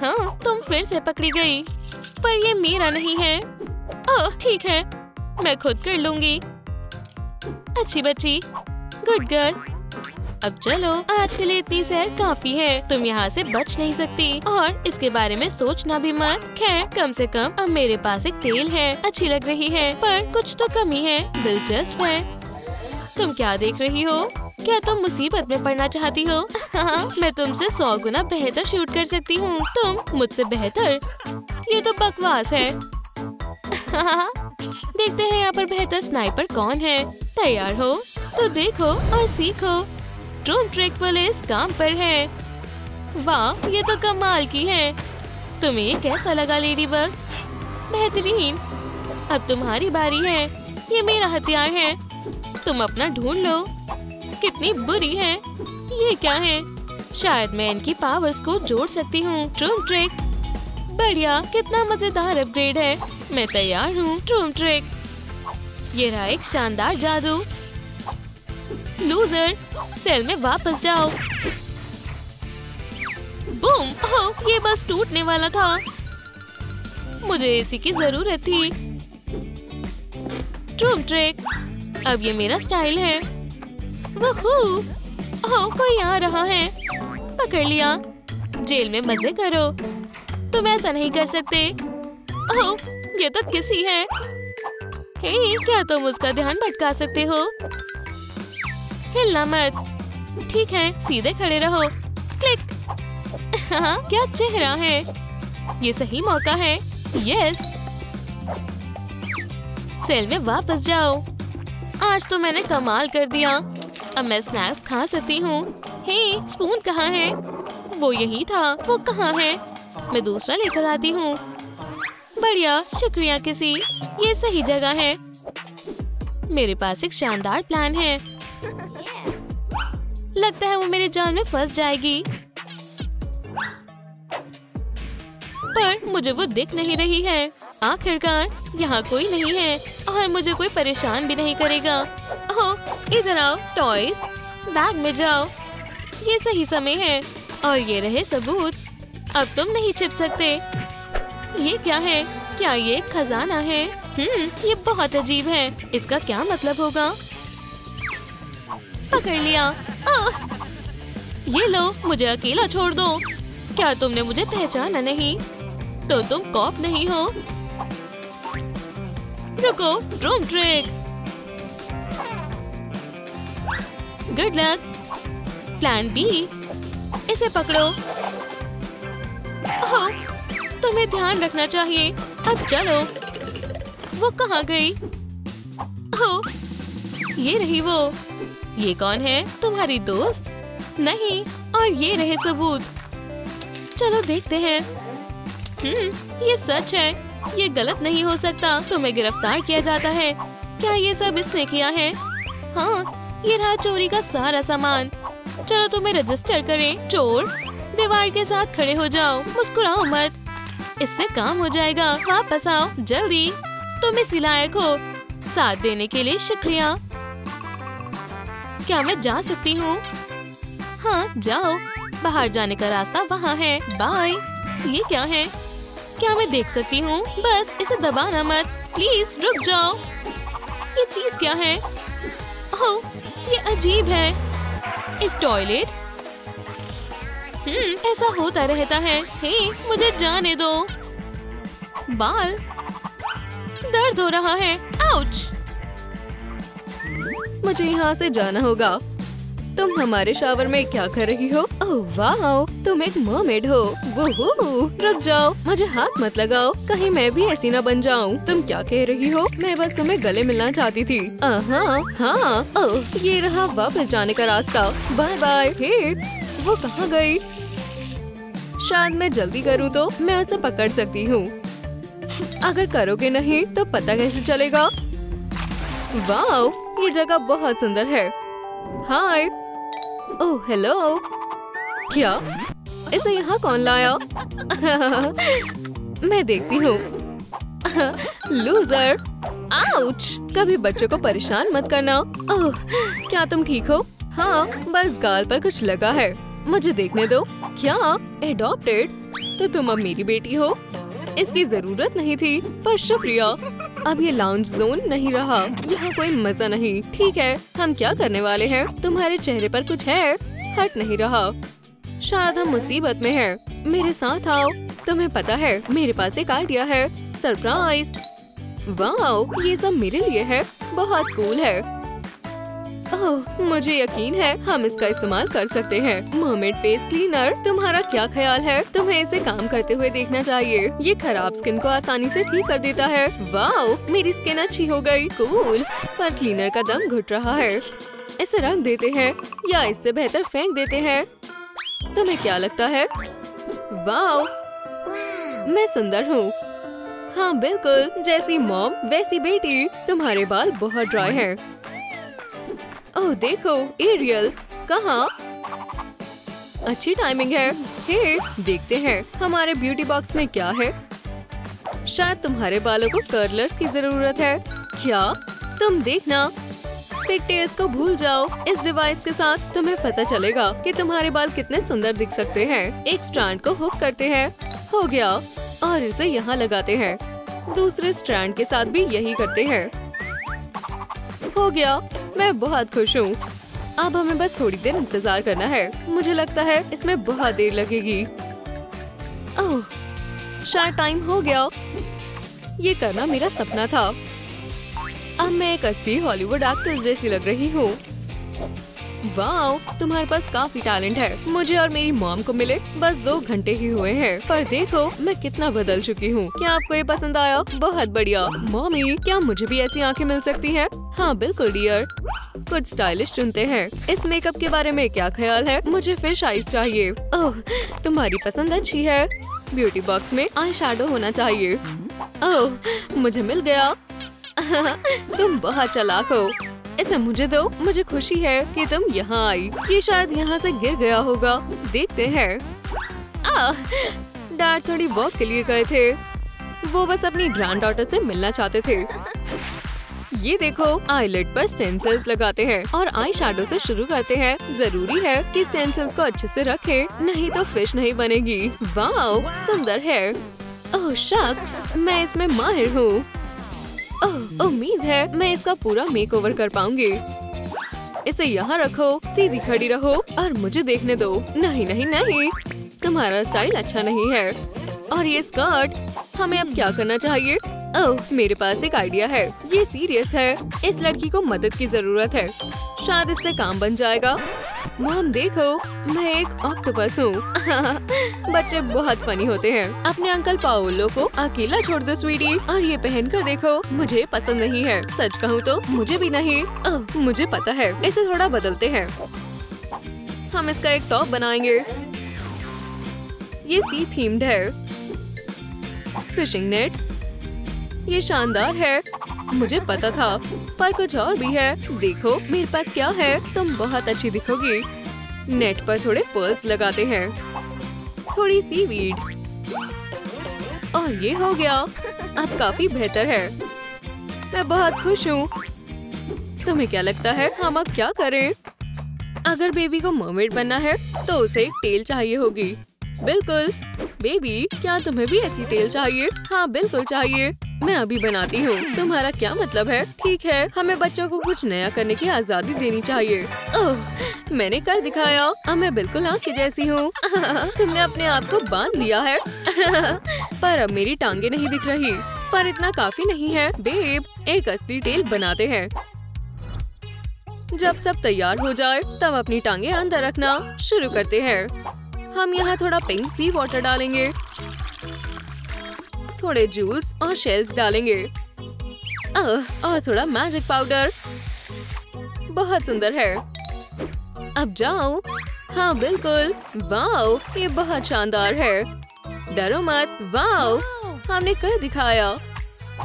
हाँ, तुम फिर से पकड़ी गई। पर ये मेरा नहीं है। ओह, ठीक है, मैं खुद कर लूँगी। अच्छी बच्ची, गुड गर्ल। अब चलो, आज के लिए इतनी सैर काफी है। तुम यहाँ से बच नहीं सकती और इसके बारे में सोचना भी मत। खैर, कम से कम अब मेरे पास एक टेल है। अच्छी लग रही है, पर कुछ तो कमी है। दिलचस्प है। तुम क्या देख रही हो? क्या तुम मुसीबत में पड़ना चाहती हो? हाँ, मैं तुमसे 100 गुना बेहतर शूट कर सकती हूँ। तुम मुझसे बेहतर? ये तो बकवास है। हाँ, देखते हैं यहाँ पर बेहतर स्नाइपर कौन है। तैयार हो तो देखो और सीखो। ट्रूम ट्रिक पुलिस काम पर है। वाह, ये तो कमाल की है। तुम्हें कैसा लगा लेडीबग? बेहतरीन। अब तुम्हारी बारी है। ये मेरा हथियार है। तुम अपना ढूंढ लो। कितनी बुरी है। ये क्या है? शायद मैं इनकी पावर्स को जोड़ सकती हूँ। ट्रूम ट्रिक। बढ़िया, कितना मजेदार अपग्रेड है। मैं तैयार हूँ। ट्रूम ट्रिक। ये रहा एक शानदार जादू। लूजर, सेल में वापस जाओ। बूम! ओह, ये बस टूटने वाला था। मुझे इसी की जरूरत थी। ट्रूम ट्रिक। अब ये मेरा स्टाइल है। वुहू! ओह, कोई आ रहा है। पकड़ लिया। जेल में मजे करो। तुम ऐसा नहीं कर सकते। ओह, ये तो किसी है। हे, क्या तुम उसका ध्यान भटका सकते हो? हिलना मत। ठीक है, सीधे खड़े रहो। क्लिक। हाँ, क्या चेहरा है। ये सही मौका है। यस, सेल में वापस जाओ। आज तो मैंने कमाल कर दिया। अब मैं स्नैक्स खा सकती हूँ। हे, स्पून कहाँ है? वो यही था। वो कहाँ है? मैं दूसरा लेकर आती हूँ। बढ़िया, शुक्रिया किसी। ये सही जगह है। मेरे पास एक शानदार प्लान है। लगता है वो मेरे जाल में फंस जाएगी। पर मुझे वो दिख नहीं रही है। आखिरकार यहाँ कोई नहीं है और मुझे कोई परेशान भी नहीं करेगा। ओह, इधर आओ टॉयज। बैग में जाओ। ये सही समय है। और ये रहे सबूत। अब तुम नहीं छिप सकते। ये क्या है? क्या ये खजाना है? ये बहुत अजीब है। इसका क्या मतलब होगा? पकड़ लिया। ये लो, मुझे अकेला छोड़ दो। क्या तुमने मुझे पहचाना नहीं? तो तुम कॉप नहीं हो। रुको, ट्रूम trick. Good luck. Plan B. इसे पकड़ो। ओह, तुम्हें ध्यान रखना चाहिए। अब चलो। वो कहाँ गई? ओह, ये रही वो। ये कौन है? तुम्हारी दोस्त? नहीं। और ये रहे सबूत। चलो देखते हैं। ये सच है। ये गलत नहीं हो सकता। तुम्हें गिरफ्तार किया जाता है। क्या ये सब इसने किया है? हाँ, ये रहा चोरी का सारा सामान। चलो तुम्हें रजिस्टर करें। चोर, दीवार के साथ खड़े हो जाओ। मुस्कुराओ मत। इससे काम हो जाएगा। वापस आओ जल्दी। तुम इसी लायक हो। साथ देने के लिए शुक्रिया। क्या मैं जा सकती हूँ? हाँ, जाओ। बाहर जाने का रास्ता वहाँ है। बाय। ये क्या है? क्या मैं देख सकती हूँ? बस इसे दबाना मत। प्लीज रुक जाओ। ये चीज क्या है? ओह, ये अजीब है। एक टॉयलेट। ऐसा होता रहता है। हे, मुझे जाने दो। बाल दर्द हो रहा है। आउच। मुझे यहाँ से जाना होगा। तुम हमारे शावर में क्या कर रही हो? ओह वाओ, तुम एक मरमेड हो। वोह, रुक जाओ, मुझे हाथ मत लगाओ, कहीं मैं भी ऐसी ना बन जाऊं। तुम क्या कह रही हो? मैं बस तुम्हें गले मिलना चाहती थी। हाँ, ओह ये रहा वापस जाने का रास्ता। Bye bye. हे, वो कहाँ गई? शायद मैं जल्दी करूँ तो मैं उसे पकड़ सकती हूँ। अगर करोगे नहीं तो पता कैसे चलेगा। वाह, ये जगह बहुत सुंदर है। हाय, ओह हेलो, क्या इसे यहाँ कौन लाया? मैं देखती हूँ। लूजर। आउच, कभी बच्चों को परेशान मत करना। ओह, क्या तुम ठीक हो? हाँ, बस गाल पर कुछ लगा है। मुझे देखने दो। क्या एडॉप्टेड? तो तुम अब मेरी बेटी हो। इसकी जरूरत नहीं थी, पर शुक्रिया। अब ये लाउंज जोन नहीं रहा, यहाँ कोई मजा नहीं। ठीक है, हम क्या करने वाले हैं? तुम्हारे चेहरे पर कुछ है, हट नहीं रहा। शायद हम मुसीबत में हैं। मेरे साथ आओ। तुम्हें पता है मेरे पास एक आइडिया है। सरप्राइज। वाह, ये सब मेरे लिए है। बहुत कूल है। ओह, मुझे यकीन है हम इसका इस्तेमाल कर सकते हैं। मरमेड फेस क्लीनर, तुम्हारा क्या ख्याल है? तुम्हें इसे काम करते हुए देखना चाहिए। ये खराब स्किन को आसानी से ठीक कर देता है। वाह, मेरी स्किन अच्छी हो गई। कूल, पर क्लीनर का दम घुट रहा है। इसे रख देते हैं, या इससे बेहतर फेंक देते हैं। तुम्हें क्या लगता है? वाह, मैं सुंदर हूँ। हाँ बिल्कुल, जैसी मॉम वैसी बेटी। तुम्हारे बाल बहुत ड्राई है। ओह देखो, एरियल कहाँ? अच्छी टाइमिंग है। हे, देखते हैं हमारे ब्यूटी बॉक्स में क्या है। शायद तुम्हारे बालों को कर्लर्स की जरूरत है। क्या तुम देखना? पिगटेल्स को भूल जाओ। इस डिवाइस के साथ तुम्हें पता चलेगा कि तुम्हारे बाल कितने सुंदर दिख सकते हैं। एक स्ट्रैंड को हुक करते हैं, हो गया, और इसे यहाँ लगाते हैं। दूसरे स्ट्रैंड के साथ भी यही करते हैं, हो गया। मैं बहुत खुश हूँ। अब हमें बस थोड़ी देर इंतजार करना है। मुझे लगता है इसमें बहुत देर लगेगी। ओह, शायद टाइम हो गया। ये करना मेरा सपना था। अब मैं एक असली हॉलीवुड एक्ट्रेस जैसी लग रही हूँ। वाह, तुम्हारे पास काफी टैलेंट है। मुझे और मेरी मॉम को मिले बस 2 घंटे ही हुए हैं, पर देखो मैं कितना बदल चुकी हूँ। क्या आपको ये पसंद आया? बहुत बढ़िया। मॉमी, क्या मुझे भी ऐसी आंखें मिल सकती हैं? हाँ बिल्कुल डियर, कुछ स्टाइलिश चुनते हैं। इस मेकअप के बारे में क्या ख्याल है? मुझे फिश आइज चाहिए। ओह, तुम्हारी पसंद अच्छी है। ब्यूटी बॉक्स में आई शैडो होना चाहिए। ओह, मुझे मिल गया। तुम बहुत चालाक हो। इसे मुझे दो। मुझे खुशी है कि तुम यहाँ आई। ये शायद यहाँ से गिर गया होगा। देखते हैं। डैड थोड़ी वॉक के लिए गए थे। वो बस अपनी ग्रैंडडॉटर से मिलना चाहते थे। ये देखो, आईलिड पर स्टेंसिल्स लगाते हैं और आई शैडो से शुरू करते हैं। जरूरी है कि स्टेंसिल्स को अच्छे से रखें, नहीं तो फिश नहीं बनेगी। वाह, सुंदर है। ओह शख्स, मैं इसमें माहिर हूँ। ओह, उम्मीद है मैं इसका पूरा मेकओवर कर पाऊंगी। इसे यहाँ रखो, सीधी खड़ी रहो और मुझे देखने दो। नहीं नहीं नहीं, तुम्हारा स्टाइल अच्छा नहीं है। और ये स्कर्ट, हमें अब क्या करना चाहिए? ओह, मेरे पास एक आइडिया है। ये सीरियस है। इस लड़की को मदद की जरूरत है। शायद इससे काम बन जाएगा। मॉम देखो, मैं एक ऑक्टोपस हूँ। बच्चे बहुत फनी होते हैं। अपने अंकल पाओलो को अकेला छोड़ दो स्वीटी। और ये पहन कर देखो, मुझे पसंद नहीं है। सच कहूँ तो मुझे भी नहीं। मुझे पता है, इसे थोड़ा बदलते हैं। हम इसका एक टॉप बनाएंगे। ये सी थीम्ड है। फिशिंग नेट, ये शानदार है। मुझे पता था, पर कुछ और भी है। देखो मेरे पास क्या है। तुम बहुत अच्छी दिखोगी। नेट पर थोड़े पर्ल्स लगाते हैं, थोड़ी सी वीड, और ये हो गया। अब काफी बेहतर है। मैं बहुत खुश हूँ। तुम्हें क्या लगता है हम अब क्या करें? अगर बेबी को मर्मेड बनना है तो उसे एक टेल चाहिए होगी। बिल्कुल। बेबी, क्या तुम्हें भी ऐसी टेल चाहिए? हाँ बिल्कुल चाहिए। मैं अभी बनाती हूँ। तुम्हारा क्या मतलब है? ठीक है, हमें बच्चों को कुछ नया करने की आज़ादी देनी चाहिए। ओह, मैंने कर दिखाया। अब मैं बिल्कुल आँख की जैसी हूँ। तुमने अपने आप को बांध लिया है। पर अब मेरी टांगे नहीं दिख रही। पर इतना काफी नहीं है बेब, एक असली टेल बनाते हैं। जब सब तैयार हो जाए तब अपनी टांगे अंदर रखना शुरू करते हैं। हम यहाँ थोड़ा पिंक सी वाटर डालेंगे, थोड़े जूल्स और शेल्स डालेंगे और थोड़ा मैजिक पाउडर। बहुत सुंदर है। अब जाओ। हाँ बिल्कुल, वाओ ये बहुत शानदार है। डरो मत, वाओ हमने कर दिखाया।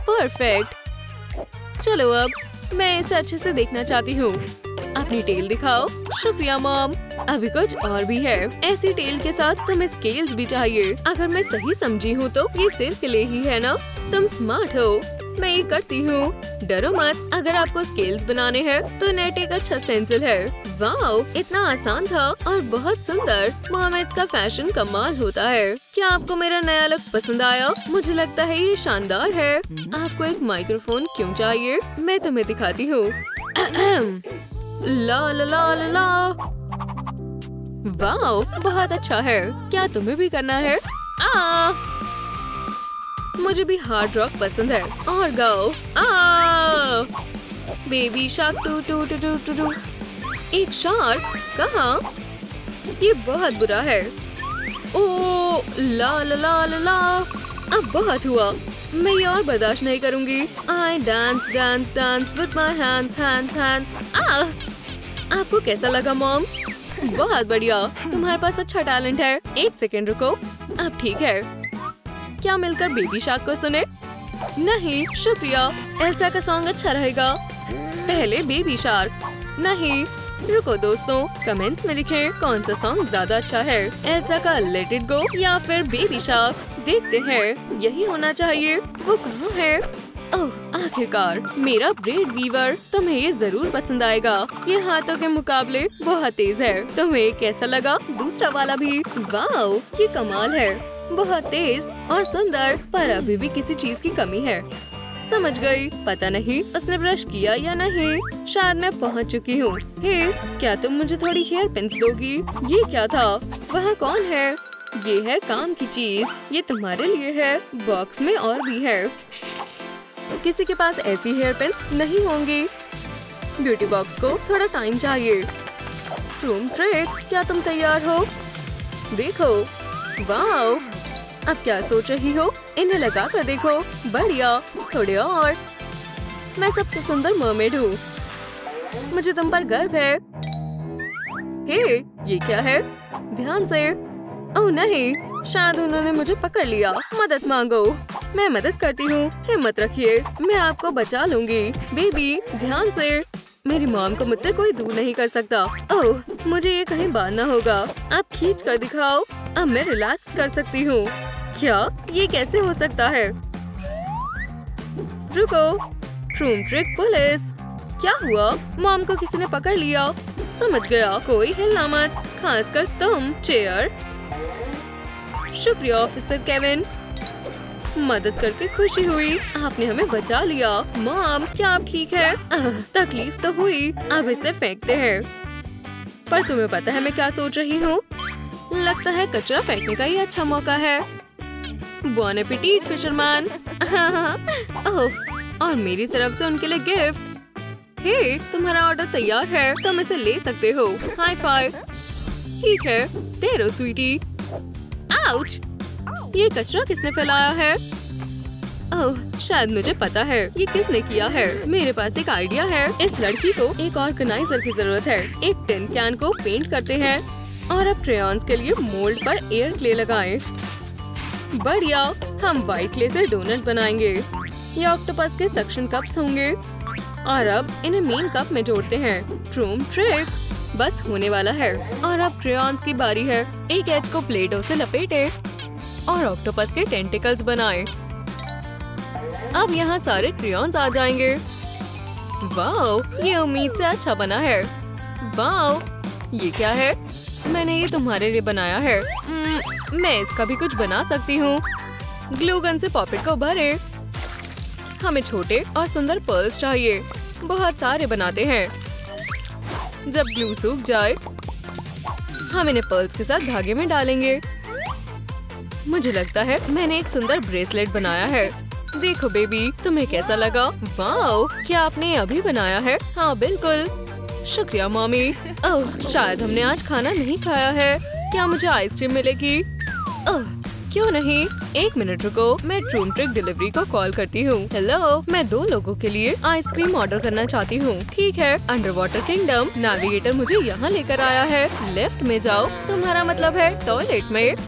परफेक्ट। चलो अब मैं इसे अच्छे से देखना चाहती हूँ। अपनी टेल दिखाओ। शुक्रिया मॉम। अभी कुछ और भी है। ऐसी टेल के साथ तुम्हें स्केल्स भी चाहिए। अगर मैं सही समझी हूँ तो ये सिर के लिए ही है ना? तुम स्मार्ट हो। मैं ये करती हूँ। डरो मत। अगर आपको स्केल्स बनाने हैं तो नेट एक अच्छा स्टेंसिल है। वाओ इतना आसान था और बहुत सुंदर। मोहम्मद का फैशन कमाल होता है। क्या आपको मेरा नया लुक पसंद आया? मुझे लगता है ये शानदार है। आपको एक माइक्रोफोन क्यों चाहिए? मैं तुम्हें दिखाती हूँ। ला ला ला ला ला। वाओ बहुत अच्छा है। क्या तुम्हें भी करना है? मुझे भी हार्ड रॉक पसंद है। और गाओ। Baby shark doo doo doo doo doo doo. एक शार्क कहाँ? ये बहुत बुरा है। ओ ला ला ला ला ला। अब बहुत हुआ, मैं ये और बर्दाश्त नहीं करूँगी। I dance dance dance with my hands hands hands. आपको कैसा लगा मॉम? बहुत बढ़िया, तुम्हारे पास अच्छा टैलेंट है। एक सेकेंड रुको, अब ठीक है। क्या मिलकर बेबी शार्क को सुने? नहीं शुक्रिया, एल्सा का सॉन्ग अच्छा रहेगा। पहले बेबी शार्क। नहीं रुको दोस्तों, कमेंट्स में लिखें कौन सा सॉन्ग ज्यादा अच्छा है, एल्सा का लेट इट गो या फिर बेबी शार्क। देखते हैं, यही होना चाहिए। वो कहाँ है? ओह आखिरकार, मेरा ब्रेड वीवर। तुम्हें ये जरूर पसंद आएगा। ये हाथों के मुकाबले बहुत तेज है। तुम्हें कैसा लगा? दूसरा वाला भी। वाओ ये कमाल है, बहुत तेज और सुंदर। पर अभी भी किसी चीज की कमी है। समझ गई। पता नहीं उसने ब्रश किया या नहीं। शायद मैं पहुंच चुकी हूँ। हे, क्या तुम मुझे थोड़ी हेयर पिंस दोगी? ये क्या था? वहाँ कौन है? ये है काम की चीज। ये तुम्हारे लिए है। बॉक्स में और भी है। किसी के पास ऐसी हेयर पिंस नहीं होंगी। ब्यूटी बॉक्स को थोड़ा टाइम चाहिए। ट्रूम ट्रिक, क्या तुम तैयार हो? देखो। वाओ अब क्या सोच रही हो? इन्हें लगा कर देखो। बढ़िया, थोड़े और। मैं सबसे सुंदर मर्मेड हूँ। मुझे तुम पर गर्व है। हे, ये क्या है? ध्यान से। ओह नहीं, शायद उन्होंने मुझे पकड़ लिया। मदद मांगो। मैं मदद करती हूँ। हिम्मत रखिए, मैं आपको बचा लूँगी। बेबी ध्यान से। मेरी मॉम को मुझसे कोई दूर नहीं कर सकता। ओह मुझे ये कहीं बांधना होगा। आप खींच कर दिखाओ। अब मैं रिलैक्स कर सकती हूँ। क्या ये कैसे हो सकता है? रुको, ट्रूम ट्रिक पुलिस। क्या हुआ? मॉम को किसी ने पकड़ लिया। समझ गया, कोई हिलना मत, खासकर तुम। चेयर। शुक्रिया ऑफिसर केविन, मदद करके खुशी हुई। आपने हमें बचा लिया। मॉम क्या आप ठीक है? तकलीफ तो हुई। अब इसे फेंकते हैं। पर तुम्हें पता है मैं क्या सोच रही हूँ? लगता है कचरा फेंकने का ये अच्छा मौका है। बॉन एपिटीट फिशरमैन। ओह, और मेरी तरफ से उनके लिए गिफ्ट। हे, तुम्हारा ऑर्डर तैयार है, तुम इसे ले सकते हो। High five. ठीक है, तेरो स्वीटी। आउच, ये कचरा किसने फैलाया है? ओह शायद मुझे पता है ये किसने किया है। मेरे पास एक आइडिया है। इस लड़की को एक ऑर्गेनाइजर की जरूरत है। एक टिन कैन को पेंट करते हैं और अब क्रेयॉन्स के लिए मोल्ड पर एयर क्ले लगाएं। बढ़िया, हम व्हाइट क्ले से डोनट बनाएंगे। ये ऑक्टोपस के सक्शन कप्स होंगे और अब इन्हें मेन कप में जोड़ते हैं। ट्रूम ट्रिक, बस होने वाला है। और अब क्रेयॉन्स की बारी है। एक एज को प्लेटो से लपेटे और ऑक्टोपस के टेंटिकल्स बनाए। अब यहाँ सारे क्रेयॉन्स आ जाएंगे। वाओ ये उम्मीद से अच्छा बना है। वाओ ये क्या है? मैंने ये तुम्हारे लिए बनाया है। मैं इसका भी कुछ बना सकती हूँ। ग्लू गन से पॉकेट को भरे। हमें छोटे और सुंदर पर्ल्स चाहिए। बहुत सारे बनाते हैं। जब ग्लू सूख जाए हम इन्हें पर्ल्स के साथ धागे में डालेंगे। मुझे लगता है मैंने एक सुंदर ब्रेसलेट बनाया है। देखो बेबी, तुम्हें कैसा लगा? वाओ, क्या आपने अभी बनाया है? हाँ बिल्कुल। शुक्रिया मॉमी। ओह, शायद हमने आज खाना नहीं खाया है। क्या मुझे आइसक्रीम मिलेगी? ओह क्यों नहीं। एक मिनट रुको, मैं ट्रूम ट्रिक डिलीवरी को कॉल करती हूँ। हेलो, मैं 2 लोगों के लिए आइसक्रीम ऑर्डर करना चाहती हूँ। ठीक है, अंडर वाटर किंगडम नेविगेटर मुझे यहाँ लेकर आया है। लेफ्ट में जाओ। तुम्हारा मतलब है टॉयलेट में।